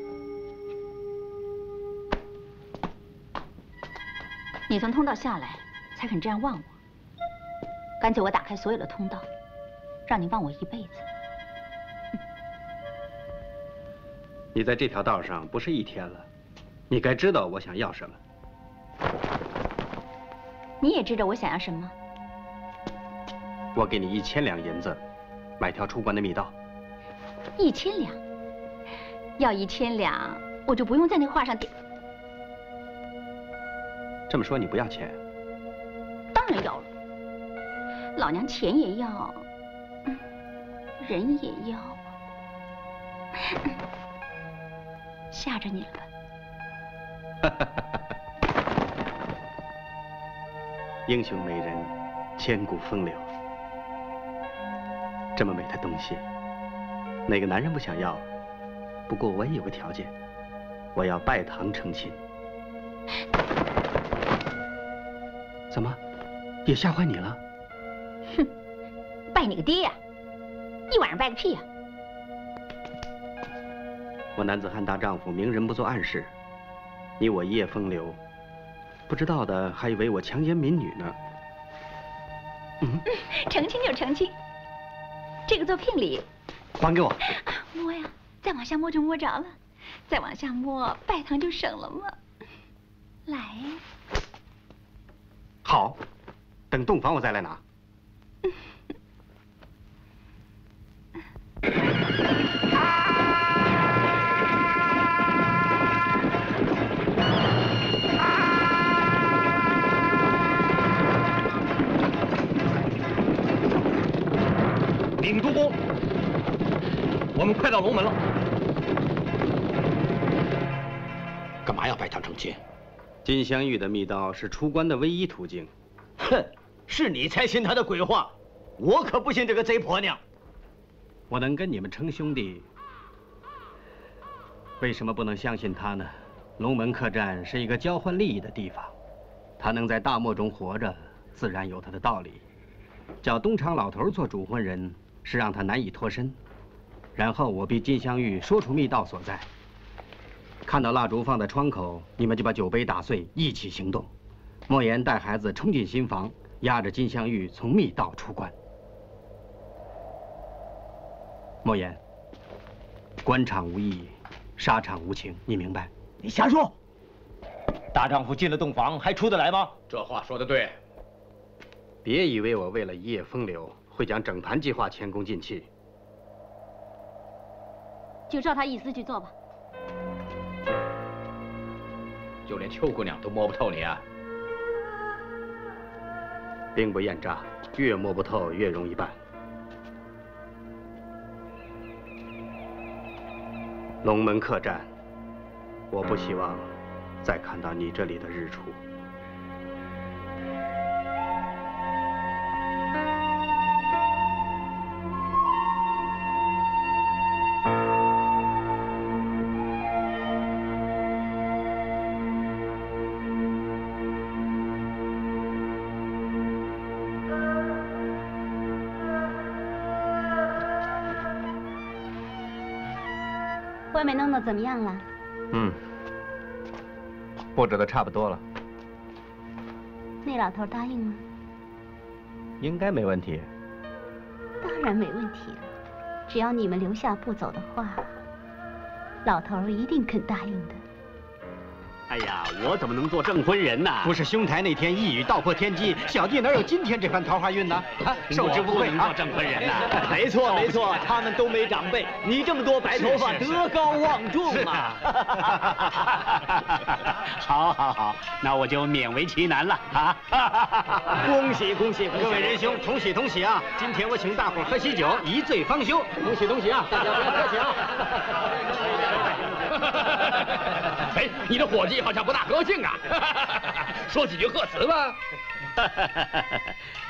你从通道下来，才肯这样忘我。干脆我打开所有的通道，让你忘我一辈子。 你在这条道上不是一天了，你该知道我想要什么。你也知道我想要什么。我给你一千两银子，买条出关的密道。一千两，要一千两，我就不用在那画上点。这么说你不要钱？当然要了，老娘钱也要，人也要。吓着你了吧？英雄美人，千古风流。这么美的东西，哪个男人不想要？不过我也有个条件，我要拜堂成亲。怎么，也吓坏你了？哼，拜你个爹呀！一晚上拜个屁呀！ 我男子汉大丈夫，明人不做暗事。你我一夜风流，不知道的还以为我强奸民女呢。嗯，成亲就成亲。这个作品里，还给我。摸呀，再往下摸就摸着了，再往下摸拜堂就省了嘛。来呀。好，等洞房我再来拿。啊 Thank you. 鼎都宫，我们快到龙门了。干嘛要拜堂成亲？金镶玉的密道是出关的唯一途径。哼，是你才信他的鬼话，我可不信这个贼婆娘。我能跟你们称兄弟，为什么不能相信他呢？龙门客栈是一个交换利益的地方，他能在大漠中活着，自然有他的道理。 叫东厂老头做主婚人，是让他难以脱身。然后我逼金镶玉说出密道所在。看到蜡烛放在窗口，你们就把酒杯打碎，一起行动。莫言带孩子冲进新房，压着金镶玉从密道出关。莫言，官场无义，沙场无情，你明白？你瞎说！大丈夫进了洞房还出得来吗？这话说得对。 别以为我为了一夜风流，会将整盘计划前功尽弃。就照他意思去做吧。就连邱姑娘都摸不透你啊！兵不厌诈，越摸不透越容易办。龙门客栈，我不希望再看到你这里的日出。 外面弄得怎么样了？嗯，布置的差不多了。那老头答应吗？应该没问题。当然没问题了，只要你们留下不走的话，老头一定肯答应的。哎呀，我怎么能做证婚人呢？不是兄台那天一语道破天机，小弟哪有今天这番桃花运呢？啊，受之无愧啊！做证婚人呐，没错没错，他们都没长辈，你这么多白头发，德高望重啊！好，好，好，那我就勉为其难了啊！恭喜恭喜，各位仁兄，同喜同喜啊！今天我请大伙喝喜酒，一醉方休，同喜同喜啊！大家不要客气啊！ 哎，你的伙计好像不大高兴啊，说几句贺词吧。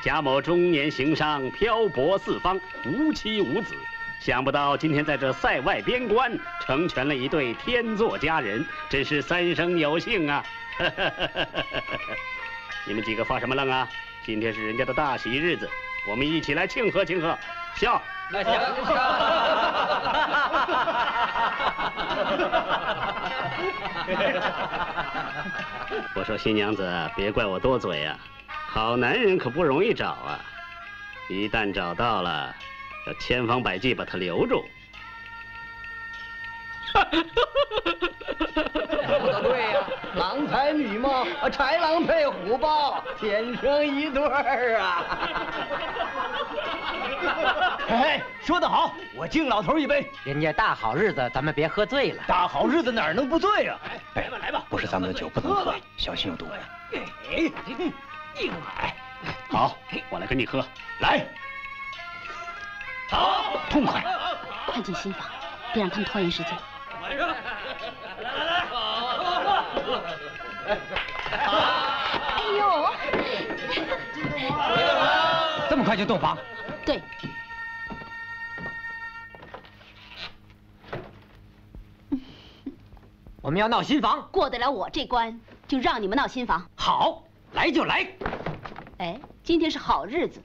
贾某中年行商，漂泊四方，无妻无子，想不到今天在这塞外边关成全了一对天作佳人，真是三生有幸啊！你们几个发什么愣啊？今天是人家的大喜日子，我们一起来庆贺庆贺，笑。 那行，我说新娘子，别怪我多嘴呀、啊，好男人可不容易找啊，一旦找到了，要千方百计把他留住。说的对呀、啊，郎才女貌，豺狼配虎豹，天生一对儿啊。 哎，说得好，我敬老头一杯。人家大好日子，咱们别喝醉了。大好日子哪能不醉呀？来吧来吧，不是咱们的酒不能喝，小心有毒。哎，硬来。好，我来跟你喝。来，好，痛快。快进新房，别让他们拖延时间。来来来，哎呦，这么快就洞房？对。 我们要闹新房，过得了我这关，就让你们闹新房。好，来就来。哎，今天是好日子，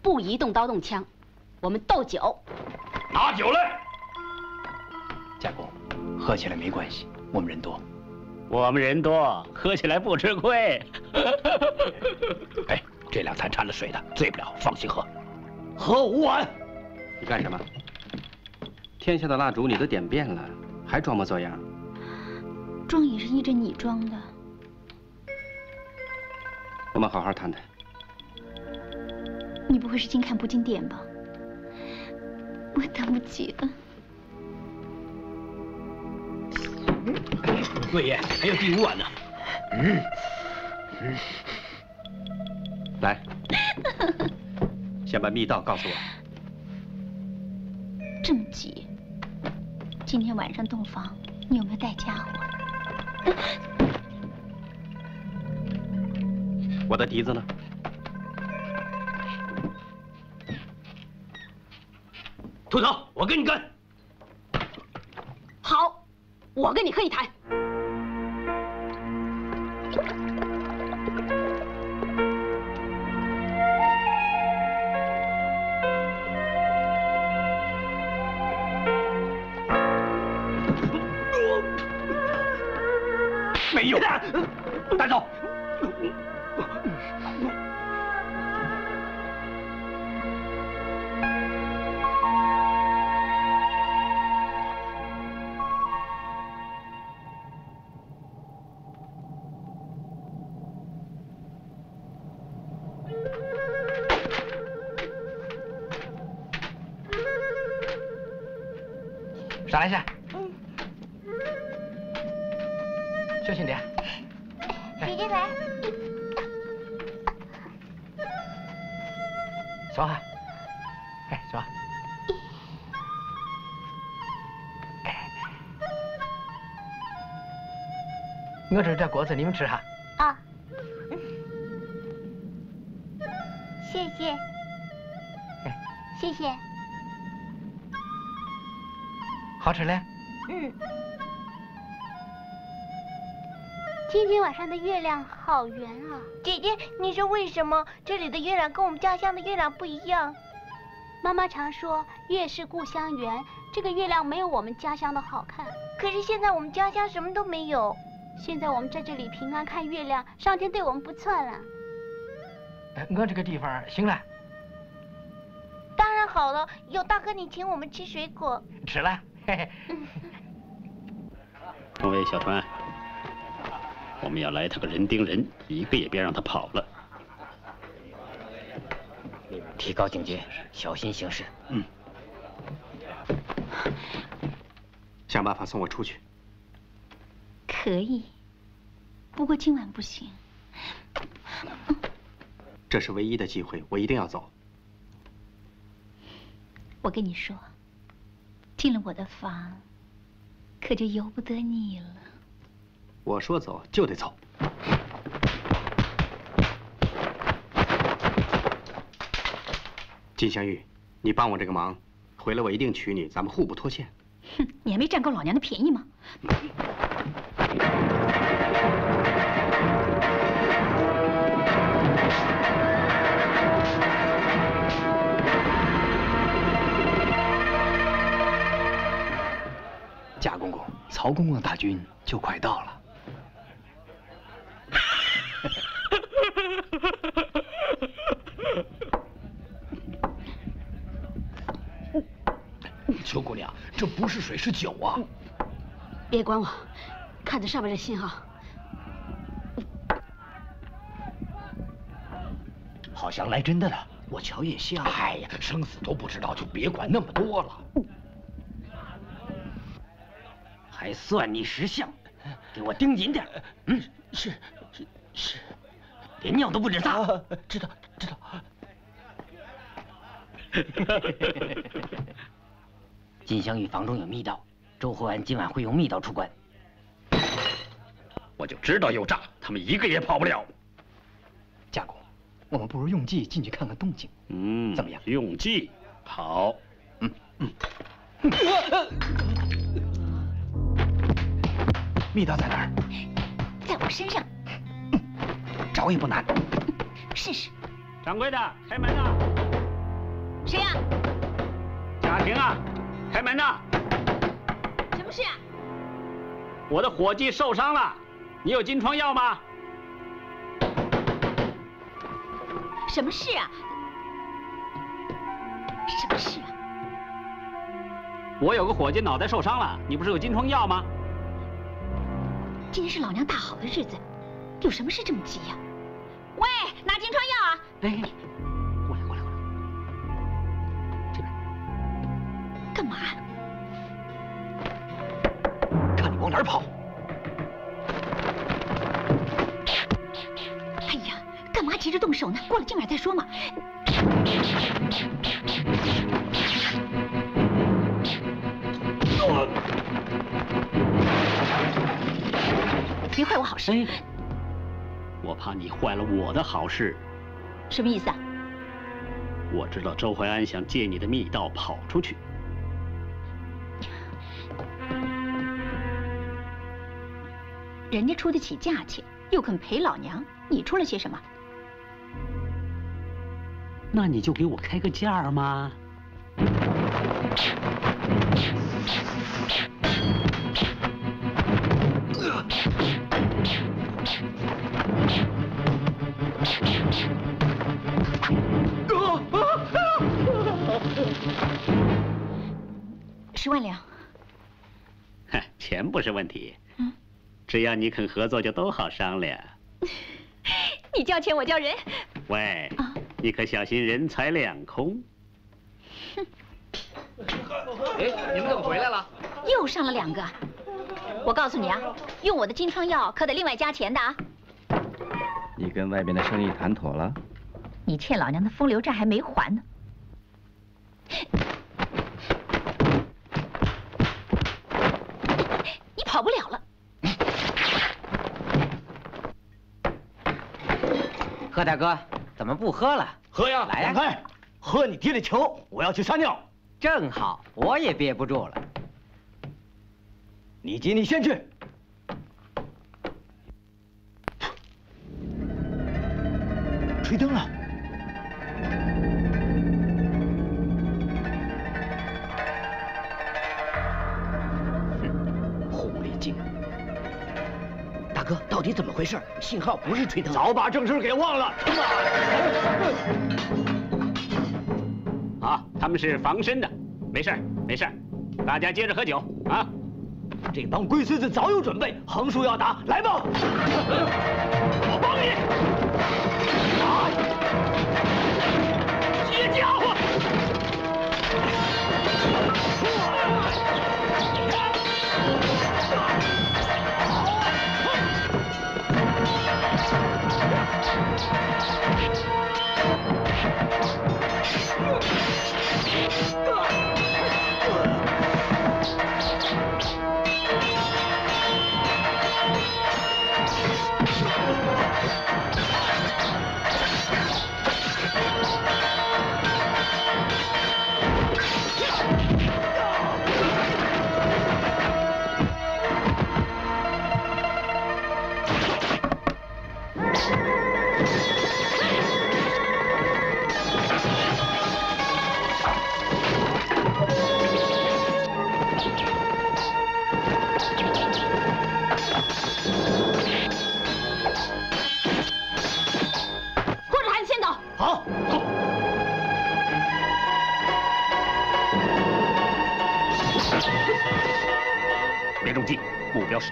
不宜动刀动枪，我们斗酒。拿酒来。家公，喝起来没关系，我们人多。我们人多，喝起来不吃亏。哎，这两坛掺了水的，醉不了，放心喝。喝五碗。你干什么？天下的蜡烛你都点遍了，还装模作样。 装也是依着你装的，我们好好谈谈。你不会是金看不进点吧？我等不及了。魏爷，还有第五碗呢。嗯，嗯，来，先把密道告诉我。正急。今天晚上洞房，你有没有带家伙？我的笛子呢？ 秃头，我跟你干！好，我跟你喝一坛。没用，带走。 耍一下，小心点。姐姐来。小海，哎，小海，我这这果子你们吃哈。啊。谢谢。谢谢。 好吃嘞！嗯，今天晚上的月亮好圆啊！姐姐，你说为什么这里的月亮跟我们家乡的月亮不一样？妈妈常说月是故乡圆，这个月亮没有我们家乡的好看。可是现在我们家乡什么都没有，现在我们在这里平安看月亮，上天对我们不错了。哎，我这个地方行了。当然好了，有大哥你请我们吃水果。吃了。 诸位小船，我们要来他个人盯人，一个也别让他跑了。提高警觉，小心行事。嗯，想办法送我出去。可以，不过今晚不行。这是唯一的机会，我一定要走。我跟你说。 进了我的房，可就由不得你了。我说走就得走。金镶玉，你帮我这个忙，回来我一定娶你，咱们互不脱欠。哼，你还没占够老娘的便宜吗？贾公公，曹公公的大军就快到了。邱姑娘，这不是水，是酒啊！别管我，看着上面的信号，好像来真的了。我瞧也像。哎呀，生死都不知道，就别管那么多了。 还算你识相，给我盯紧点。嗯，是是是，连尿都不准撒。知道知道。金镶玉房中有密道，周厚安今晚会用密道出关。我就知道有诈，他们一个也跑不了。家公，我们不如用计进去看看动静。嗯，怎么样？用计好。嗯嗯。密道在哪儿？在我身上，找也不难。试试。掌柜的，开门呐！谁呀？贾婷啊，开门呐！什么事啊？我的伙计受伤了，你有金疮药吗？什么事啊？什么事啊？我有个伙计脑袋受伤了，你不是有金疮药吗？ 今天是老娘大好的日子，有什么事这么急呀？喂，拿金疮药啊！哎，过来，过来，过来，这边。干嘛？看你往哪儿跑！哎呀，干嘛急着动手呢？过了今晚再说嘛。别坏我好事。哎，我怕你坏了我的好事。什么意思啊？我知道周淮安想借你的密道跑出去。人家出得起价钱，又肯陪老娘，你出了些什么？那你就给我开个价嘛。 十万两，钱不是问题，嗯，只要你肯合作，就都好商量。你叫钱，我叫人。喂，啊、你可小心人财两空。哼。哎，你们怎么回来了？又上了两个。我告诉你啊，用我的金疮药可得另外加钱的啊。你跟外面的生意谈妥了？你欠老娘的风流债还没还呢。 你跑不了了。贺大哥，怎么不喝了？喝呀，来呀，喝你爹的球！我要去撒尿。正好，我也憋不住了。你姐，你先去。 吹灯了。 到底怎么回事？信号不是吹灯，早把正事给忘了。啊，他们是防身的，没事没事，大家接着喝酒啊！这帮龟孙子早有准备，横竖要打，来吧！我帮你！啊！这家伙！啊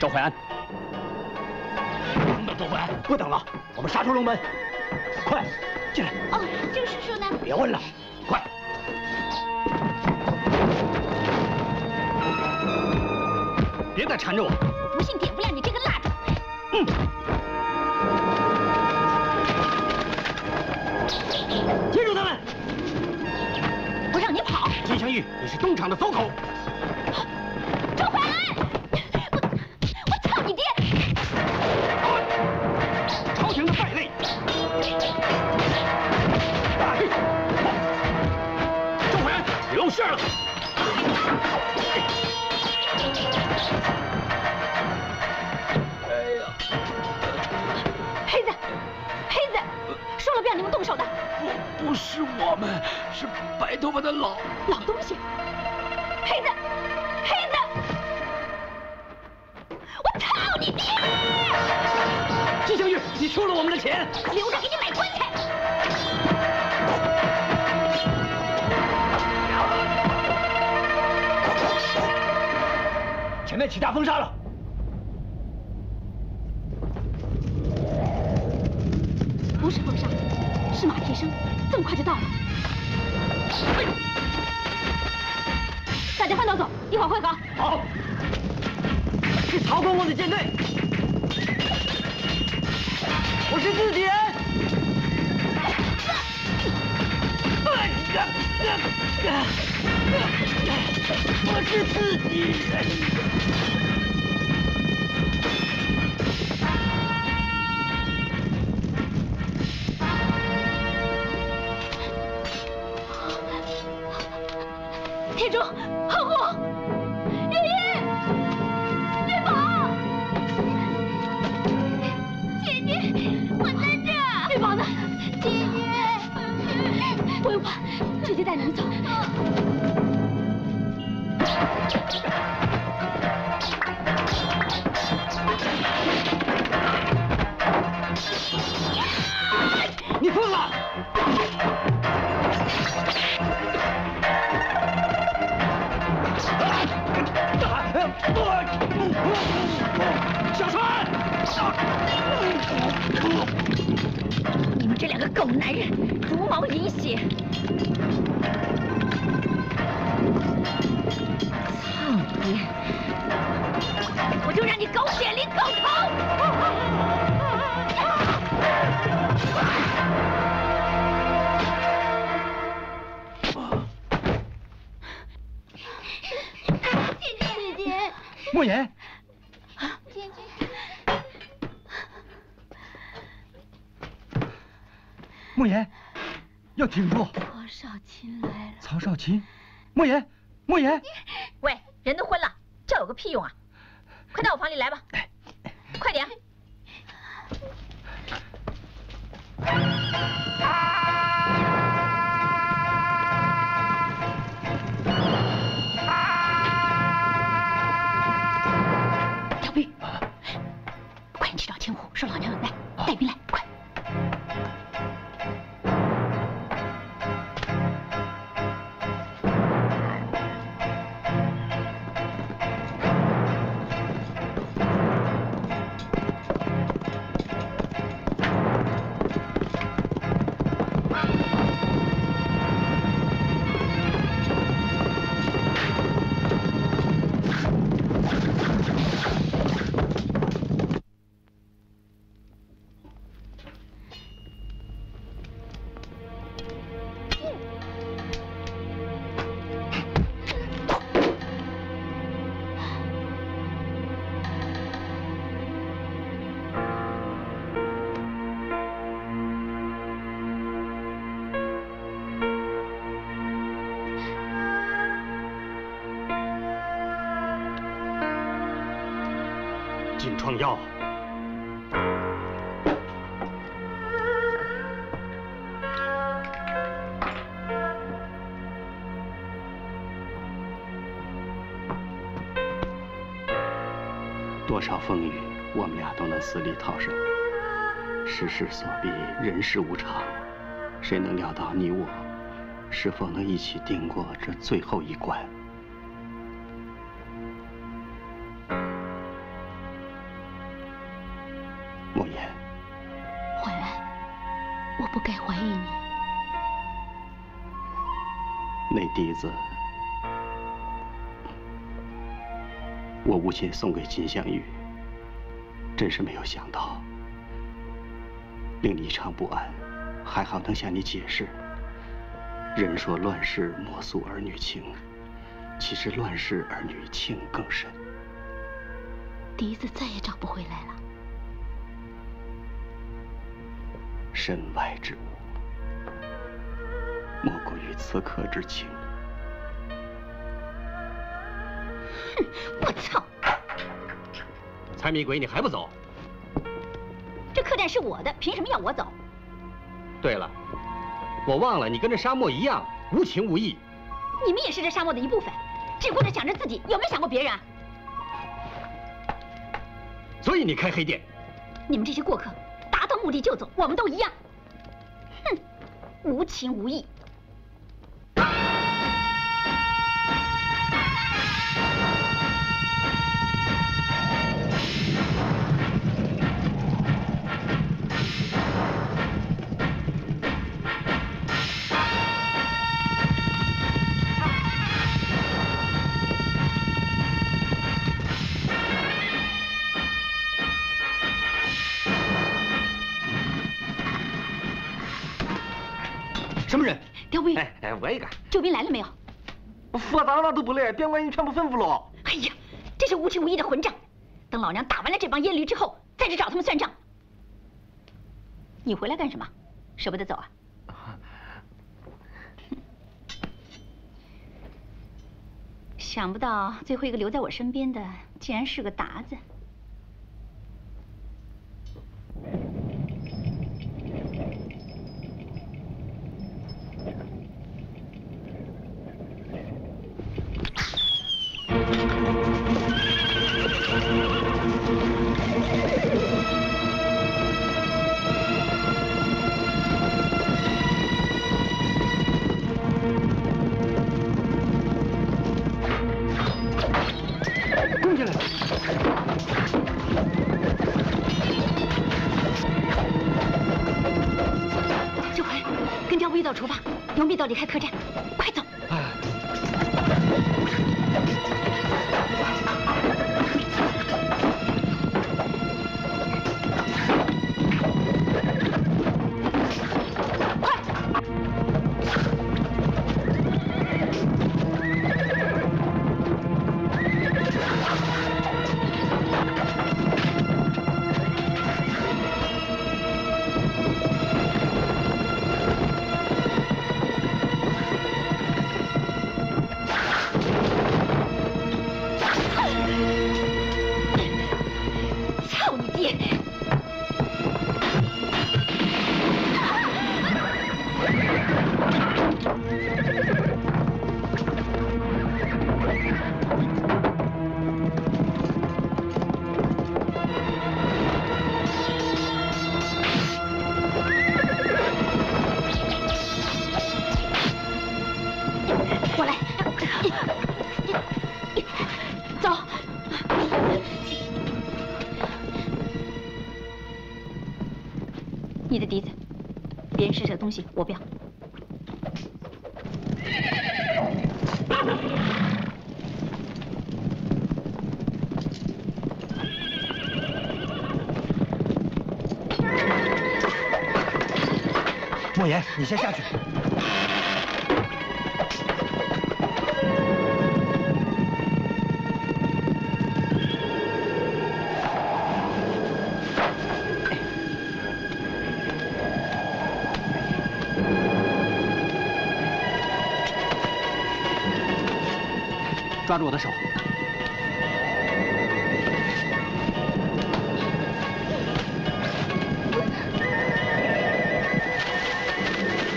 周淮安，等等，周淮安，不等了，我们杀出龙门，快进来！哦，郑师叔呢？别问了，快！别再缠着我！我不信点不亮你这根蜡烛！嗯。接住他们！我让你跑！金镶玉，你是东厂的走狗！ 我是自己人。这两个狗男人，茹毛饮血！操你！我就让你狗血淋狗头！姐姐，姐姐，莫言。 莫言，要挺住！曹少卿来了。曹少卿，莫言，莫言，喂，人都昏了，叫有个屁用啊！快到我房里来吧，快点！小兵，快点去找千户，说老娘有来，带兵来，快！ 创药，多少风雨，我们俩都能死里逃生。世事所逼，人世无常，谁能料到你我是否能一起顶过这最后一关？ 笛子，我无心送给金镶玉，真是没有想到，令你异常不安。还好能向你解释。人说乱世莫诉儿女情，其实乱世儿女情更深。笛子再也找不回来了。身外之物，莫过于此刻之情。 我操！财迷鬼，你还不走？这客栈是我的，凭什么要我走？对了，我忘了，你跟这沙漠一样无情无义。你们也是这沙漠的一部分，只顾着想着自己，有没有想过别人？所以你开黑店。你们这些过客，达到目的就走，我们都一样。哼，无情无义。 哎哎，我也敢！救兵来了没有？我说咋了都不累，别怪你全部吩咐喽。哎呀，这是无情无义的混账！等老娘打完了这帮烟驴之后，再去找他们算账。你回来干什么？舍不得走啊？想不到最后一个留在我身边的，竟然是个达子。 攻进来！除吧，牛密道离开客栈，快走！哎。你的笛子，别人施舍东西，我不要。莫言，你先下去。抓住我的手！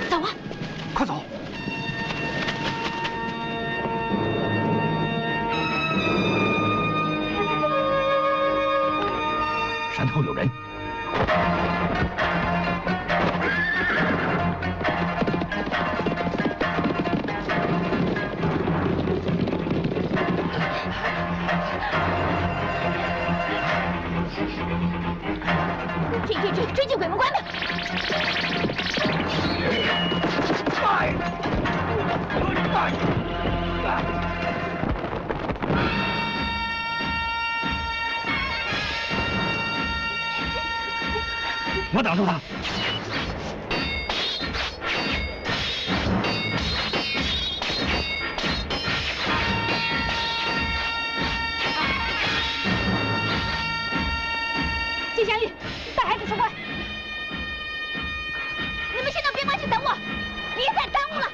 走啊！快走！山头有人。 我挡住他！季香玉，带孩子出关！你们先到边关去等我，别再耽误了。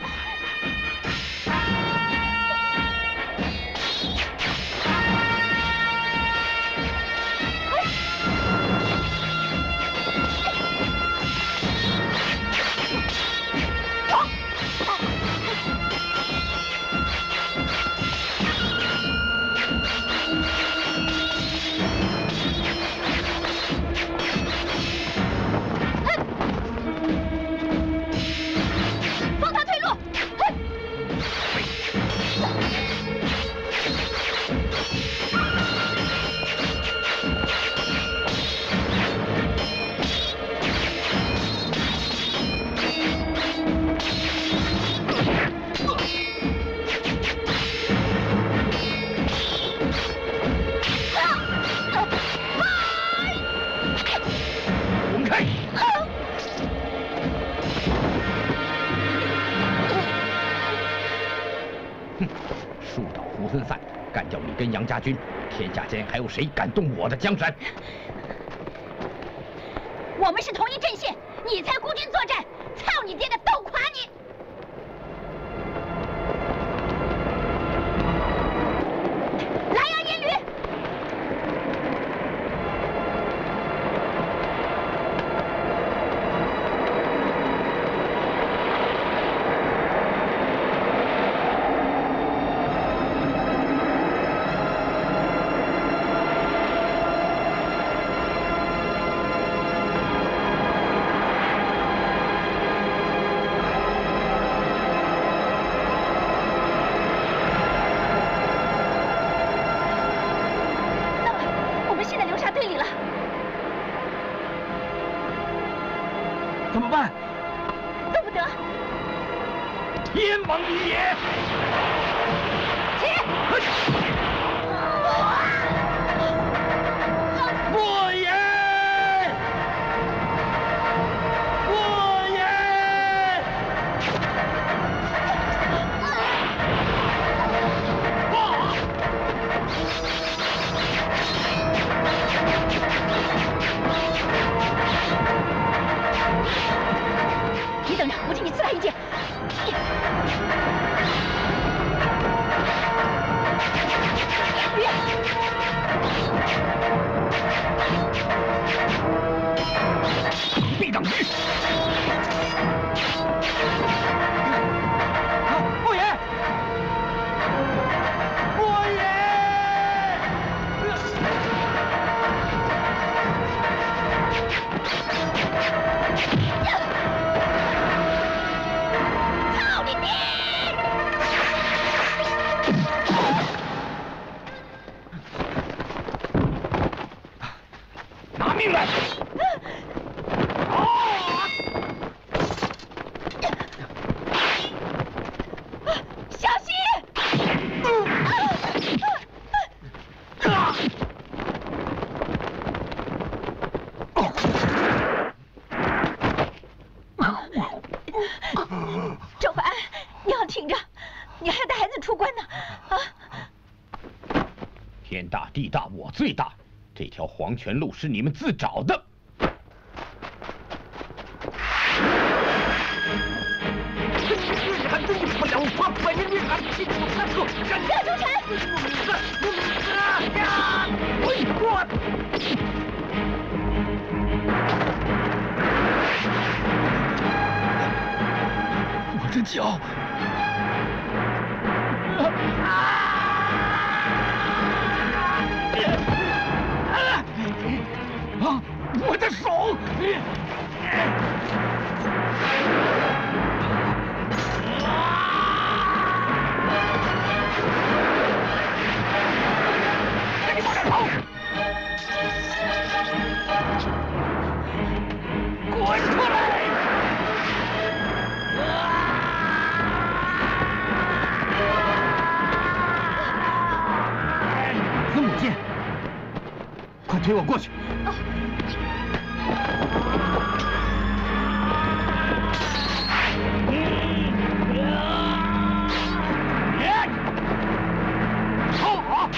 跟杨家军，天下间还有谁敢动我的江山？我们是同一阵线，你才孤军作战，操你爹的，斗垮你！蓝牙烟雨。 怎么办？动不得。燕王爷也。起。 最大，这条黄泉路是你们自找的。 推我过去！好好，好！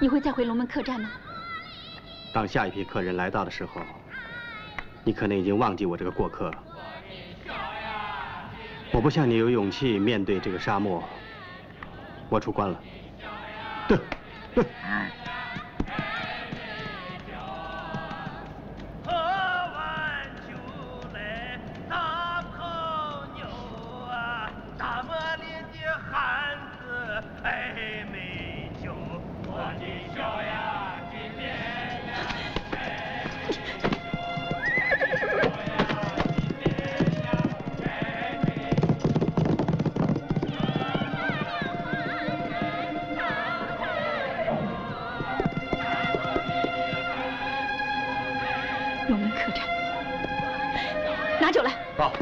你会再回龙门客栈吗？当下一批客人来到的时候，你可能已经忘记我这个过客了。我不像你有勇气面对这个沙漠，我出关了。对，对。拿酒来。好。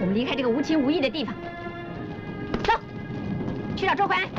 我们离开这个无情无义的地方，走，去找周淮安。